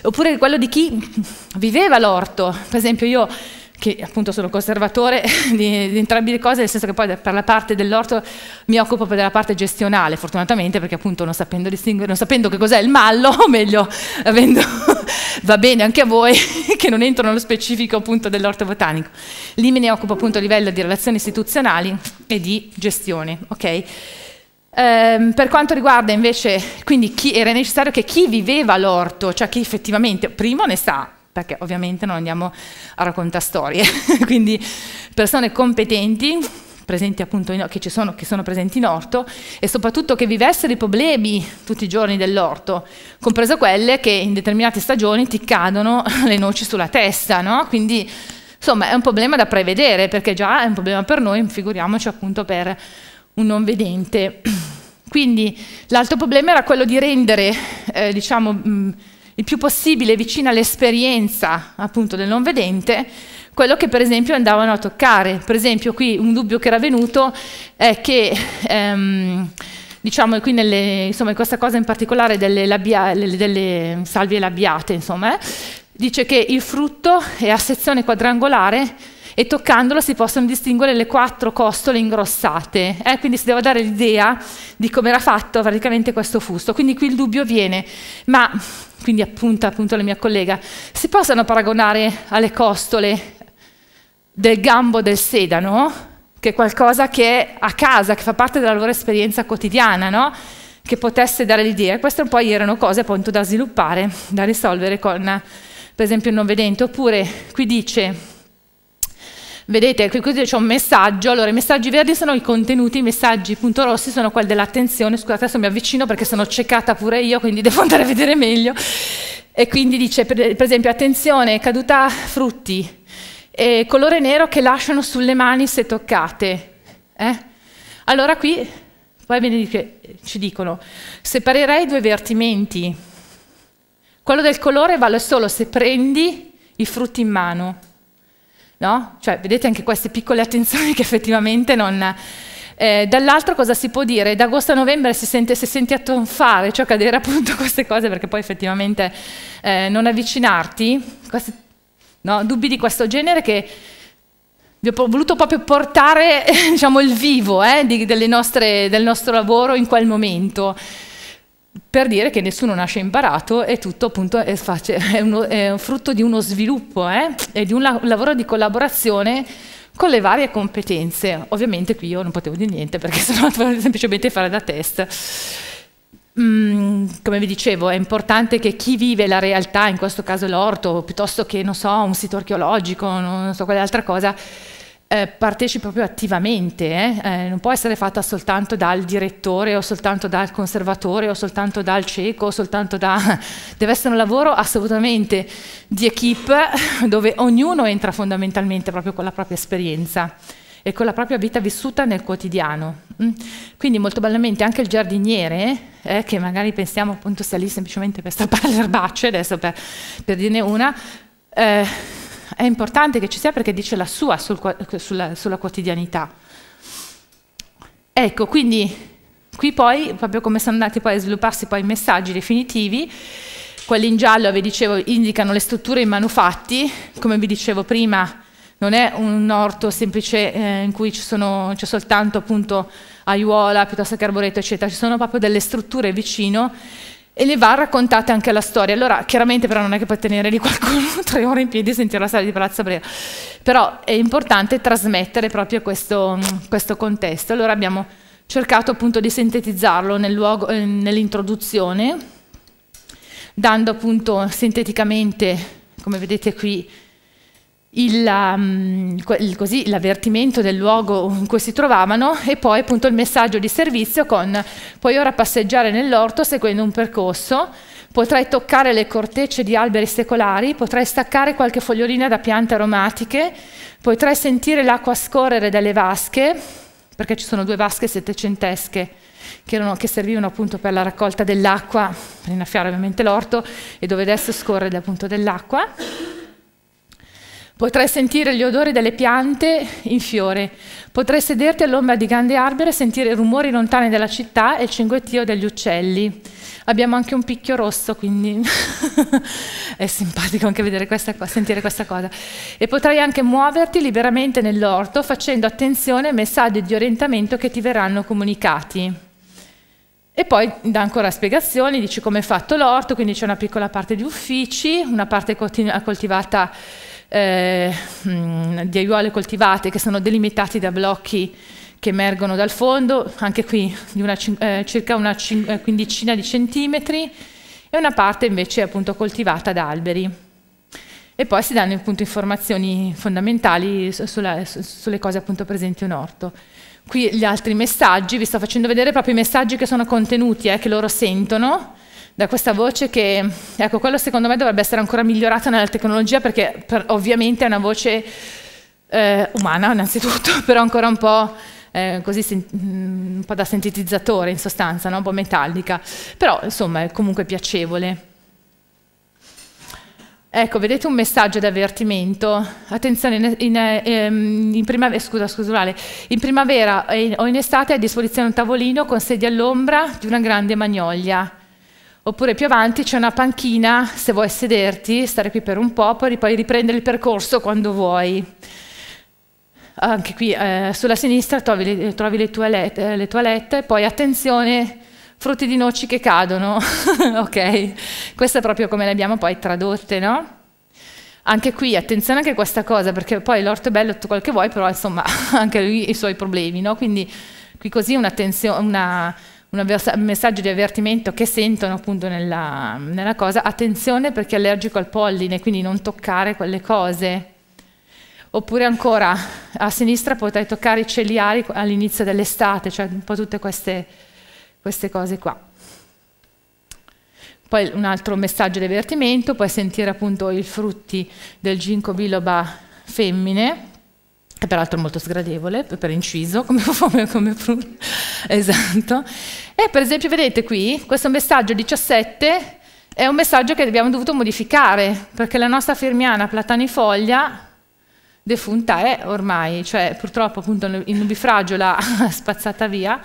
oppure quello di chi viveva l'orto, per esempio io che appunto sono conservatore di, di entrambe le cose, nel senso che poi per la parte dell'orto mi occupo della parte gestionale, fortunatamente, perché appunto non sapendo distinguere, non sapendo che cos'è il mallo, o meglio, avendo, va bene anche a voi, che non entro nello specifico appunto dell'orto botanico. Lì me ne occupo appunto a livello di relazioni istituzionali e di gestione, ok? Ehm, per quanto riguarda invece, quindi chi, era necessario che chi viveva l'orto, cioè chi effettivamente, primo ne sa, perché ovviamente non andiamo a raccontare storie, quindi persone competenti, presenti appunto in, che, ci sono, che sono presenti in orto e soprattutto che vivessero i problemi tutti i giorni dell'orto, compreso quelle che in determinate stagioni ti cadono le noci sulla testa, no? Quindi insomma è un problema da prevedere, perché già è un problema per noi, figuriamoci appunto per un non vedente. Quindi l'altro problema era quello di rendere, eh, diciamo, mh, il più possibile vicino all'esperienza appunto del non vedente, quello che per esempio andavano a toccare. Per esempio qui un dubbio che era venuto è che, ehm, diciamo qui nelle, insomma in questa cosa in particolare delle, labia, delle salvie labiate, insomma, eh, dice che il frutto è a sezione quadrangolare e toccandolo si possono distinguere le quattro costole ingrossate, eh? Quindi si deve dare l'idea di come era fatto praticamente questo fusto. Quindi qui il dubbio viene, ma, quindi appunta appunto la mia collega, si possono paragonare alle costole del gambo del sedano? che è qualcosa che è a casa, che fa parte della loro esperienza quotidiana, no? Che potesse dare l'idea. Queste poi erano cose appunto da sviluppare, da risolvere con per esempio il non vedente. Oppure qui dice, vedete, qui, qui c'è un messaggio, allora i messaggi verdi sono i contenuti, i messaggi punto rossi sono quelli dell'attenzione. Scusate, adesso mi avvicino perché sono ceccata pure io, quindi devo andare a vedere meglio. E quindi dice, per, per esempio, attenzione, caduta frutti, e colore nero che lasciano sulle mani se toccate. Eh? Allora qui poi ci dicono, separerei due avvertimenti. Quello del colore vale solo se prendi i frutti in mano. No? Cioè, vedete anche queste piccole attenzioni che effettivamente non... Eh, dall'altro cosa si può dire? Da agosto a novembre si sente, si sente attonfare, cioè cadere appunto queste cose, perché poi effettivamente eh, non avvicinarti... Queste, no? Dubbi di questo genere che vi ho voluto proprio portare, diciamo, il vivo eh, di, delle nostre, del nostro lavoro in quel momento, per dire che nessuno nasce imparato e tutto appunto è, è, uno, è un frutto di uno sviluppo eh, e di un la lavoro di collaborazione con le varie competenze. Ovviamente qui io non potevo dire niente perché sono andata semplicemente a fare da test. Mm, come vi dicevo, è importante che chi vive la realtà, in questo caso l'orto, piuttosto che, non so, un sito archeologico, non so quale altra cosa, eh, partecipi proprio attivamente, eh? Eh, non può essere fatta soltanto dal direttore o soltanto dal conservatore o soltanto dal cieco, o soltanto da... deve essere un lavoro assolutamente di equipe, dove ognuno entra fondamentalmente proprio con la propria esperienza e con la propria vita vissuta nel quotidiano. Quindi molto bellamente anche il giardiniere, eh, che magari pensiamo appunto sia lì semplicemente per stampare le erbacce, adesso per, per dirne una, eh, è importante che ci sia perché dice la sua sul, sulla, sulla quotidianità. Ecco, quindi qui poi, proprio come sono andati poi a svilupparsi poi i messaggi definitivi, quelli in giallo, vi dicevo, indicano le strutture e i manufatti, come vi dicevo prima. Non è un orto semplice eh, in cui c'è soltanto appunto aiuola, piuttosto che arboreto, eccetera. Ci sono proprio delle strutture vicino e le va raccontate anche la storia. Allora, chiaramente però non è che puoi tenere lì qualcuno tre ore in piedi e sentire la storia di Palazzo Brera. Però è importante trasmettere proprio questo, questo contesto. Allora abbiamo cercato appunto di sintetizzarlo nel luogo, eh, nell'introduzione, dando appunto sinteticamente, come vedete qui, l'avvertimento del luogo in cui si trovavano e poi appunto il messaggio di servizio con puoi ora passeggiare nell'orto seguendo un percorso, potrai toccare le cortecce di alberi secolari, potrai staccare qualche fogliolina da piante aromatiche, potrai sentire l'acqua scorrere dalle vasche, perché ci sono due vasche settecentesche che, erano, che servivano appunto per la raccolta dell'acqua, per innaffiare ovviamente l'orto, e dove adesso scorre appunto dell'acqua. Potrai sentire gli odori delle piante in fiore, potrai sederti all'ombra di grandi alberi e sentire i rumori lontani della città e il cinguettio degli uccelli. Abbiamo anche un picchio rosso, quindi è simpatico anche vedere questa cosa, sentire questa cosa. E potrai anche muoverti liberamente nell'orto facendo attenzione ai messaggi di orientamento che ti verranno comunicati. E poi dà ancora spiegazioni, dici come è fatto l'orto, quindi c'è una piccola parte di uffici, una parte coltivata Eh, di aiuole coltivate che sono delimitati da blocchi che emergono dal fondo, anche qui di una, eh, circa una quindicina di centimetri, e una parte invece appunto coltivata da alberi. E poi si danno appunto informazioni fondamentali sulla, sulle cose appunto presenti in un orto. Qui gli altri messaggi, vi sto facendo vedere proprio i messaggi che sono contenuti, eh, che loro sentono, da questa voce che, ecco, quello secondo me dovrebbe essere ancora migliorato nella tecnologia perché per, ovviamente è una voce eh, umana innanzitutto, però ancora un po', eh, così, un po' da sintetizzatore in sostanza, no? Un po' metallica, però insomma è comunque piacevole. Ecco, vedete un messaggio di avvertimento, attenzione, in, in, in, primavera, scusa, scusate, in primavera o in estate è a disposizione un tavolino con sedia all'ombra di una grande magnolia. Oppure più avanti c'è una panchina, se vuoi sederti, stare qui per un po', poi riprendere il percorso quando vuoi. Anche qui eh, sulla sinistra trovi le, trovi le toilette, le toilette, poi attenzione, frutti di noci che cadono. Ok, questa è proprio come le abbiamo poi tradotte, no? Anche qui attenzione anche a questa cosa, perché poi l'orto è bello tutto quel che vuoi, però insomma anche lui i suoi problemi, no? Quindi qui così un messaggio di avvertimento che sentono appunto nella, nella cosa, attenzione perché è allergico al polline, quindi non toccare quelle cose. Oppure ancora a sinistra potrai toccare i celiari all'inizio dell'estate, cioè un po' tutte queste, queste cose qua. Poi un altro messaggio di avvertimento, puoi sentire appunto i frutti del ginkgo biloba femmine, che peraltro è molto sgradevole, per inciso, come, come frutto. Esatto. E per esempio vedete qui, questo messaggio diciassette è un messaggio che abbiamo dovuto modificare, perché la nostra firmiana platanifoglia defunta è ormai, cioè purtroppo appunto il nubifragio l'ha spazzata via,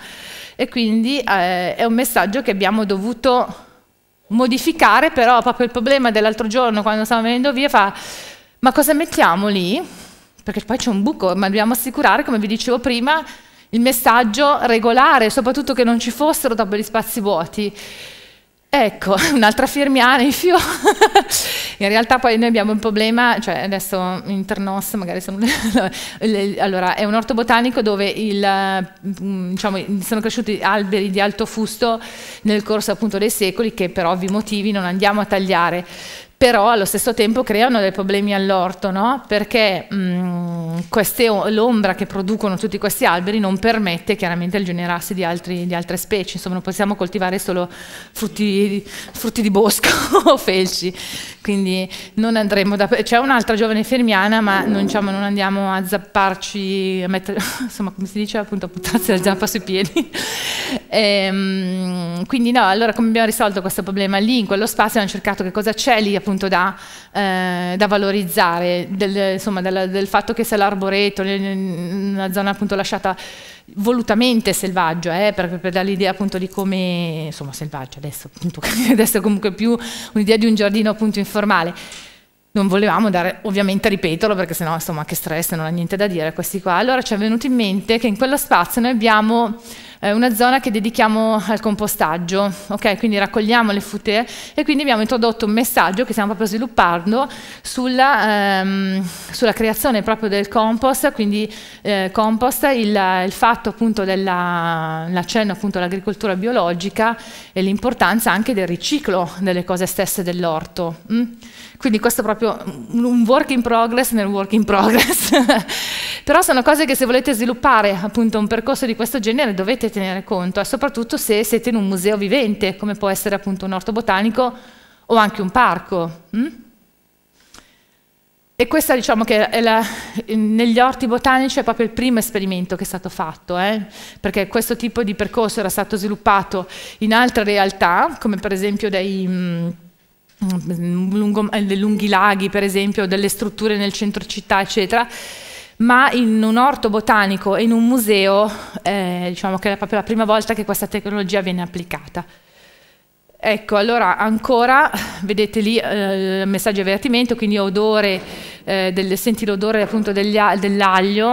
e quindi eh, è un messaggio che abbiamo dovuto modificare, però proprio il problema dell'altro giorno quando stavamo venendo via fa, ma cosa mettiamo lì? Perché poi c'è un buco, ma dobbiamo assicurare, come vi dicevo prima, il messaggio regolare, soprattutto che non ci fossero dopo gli spazi vuoti. Ecco, un'altra firmiana in fiore. In realtà poi noi abbiamo un problema, cioè adesso internos, magari sono... Allora, è un orto botanico dove il, diciamo, sono cresciuti alberi di alto fusto nel corso appunto dei secoli, che per ovvi motivi non andiamo a tagliare, però allo stesso tempo creano dei problemi all'orto, no? Perché l'ombra che producono tutti questi alberi non permette chiaramente il generarsi di, altri, di altre specie, insomma non possiamo coltivare solo frutti, frutti di bosco o felci, quindi non andremo da... C'è un'altra giovane fermiana, ma non, diciamo, non andiamo a zapparci, a mettere, insomma come si dice appunto, a buttarsi la zappa sui piedi. E, quindi no, allora come abbiamo risolto questo problema lì, in quello spazio abbiamo cercato che cosa c'è lì, appunto da, eh, da valorizzare, del, insomma, del, del fatto che se l'arboreto, una zona appunto lasciata volutamente selvaggia, eh, per, per dare l'idea appunto di come, insomma selvaggia adesso, appunto, adesso è comunque più un'idea di un giardino appunto informale. Non volevamo dare, ovviamente ripeterlo, perché sennò insomma che stress, non ha niente da dire questi qua. Allora ci è venuto in mente che in quello spazio noi abbiamo eh, una zona che dedichiamo al compostaggio, ok? Quindi raccogliamo le fute e quindi abbiamo introdotto un messaggio che stiamo proprio sviluppando sulla, ehm, sulla creazione proprio del compost, quindi eh, compost, il, il fatto appunto dell'accenno appunto all'agricoltura biologica e l'importanza anche del riciclo delle cose stesse dell'orto. Mm? Quindi questo è proprio un work in progress nel work in progress. Però sono cose che se volete sviluppare appunto un percorso di questo genere dovete tenere conto, e soprattutto se siete in un museo vivente, come può essere appunto un orto botanico o anche un parco. Mm? E questa diciamo che è la, negli orti botanici è proprio il primo esperimento che è stato fatto, eh? Perché questo tipo di percorso era stato sviluppato in altre realtà, come per esempio dei... Mh, Lungo, dei lunghi laghi per esempio, delle strutture nel centro città eccetera, ma in un orto botanico e in un museo eh, diciamo che è proprio la prima volta che questa tecnologia viene applicata. Ecco, allora ancora vedete lì eh, messaggio di avvertimento, quindi odore, eh, del, senti l'odore appunto dell'aglio,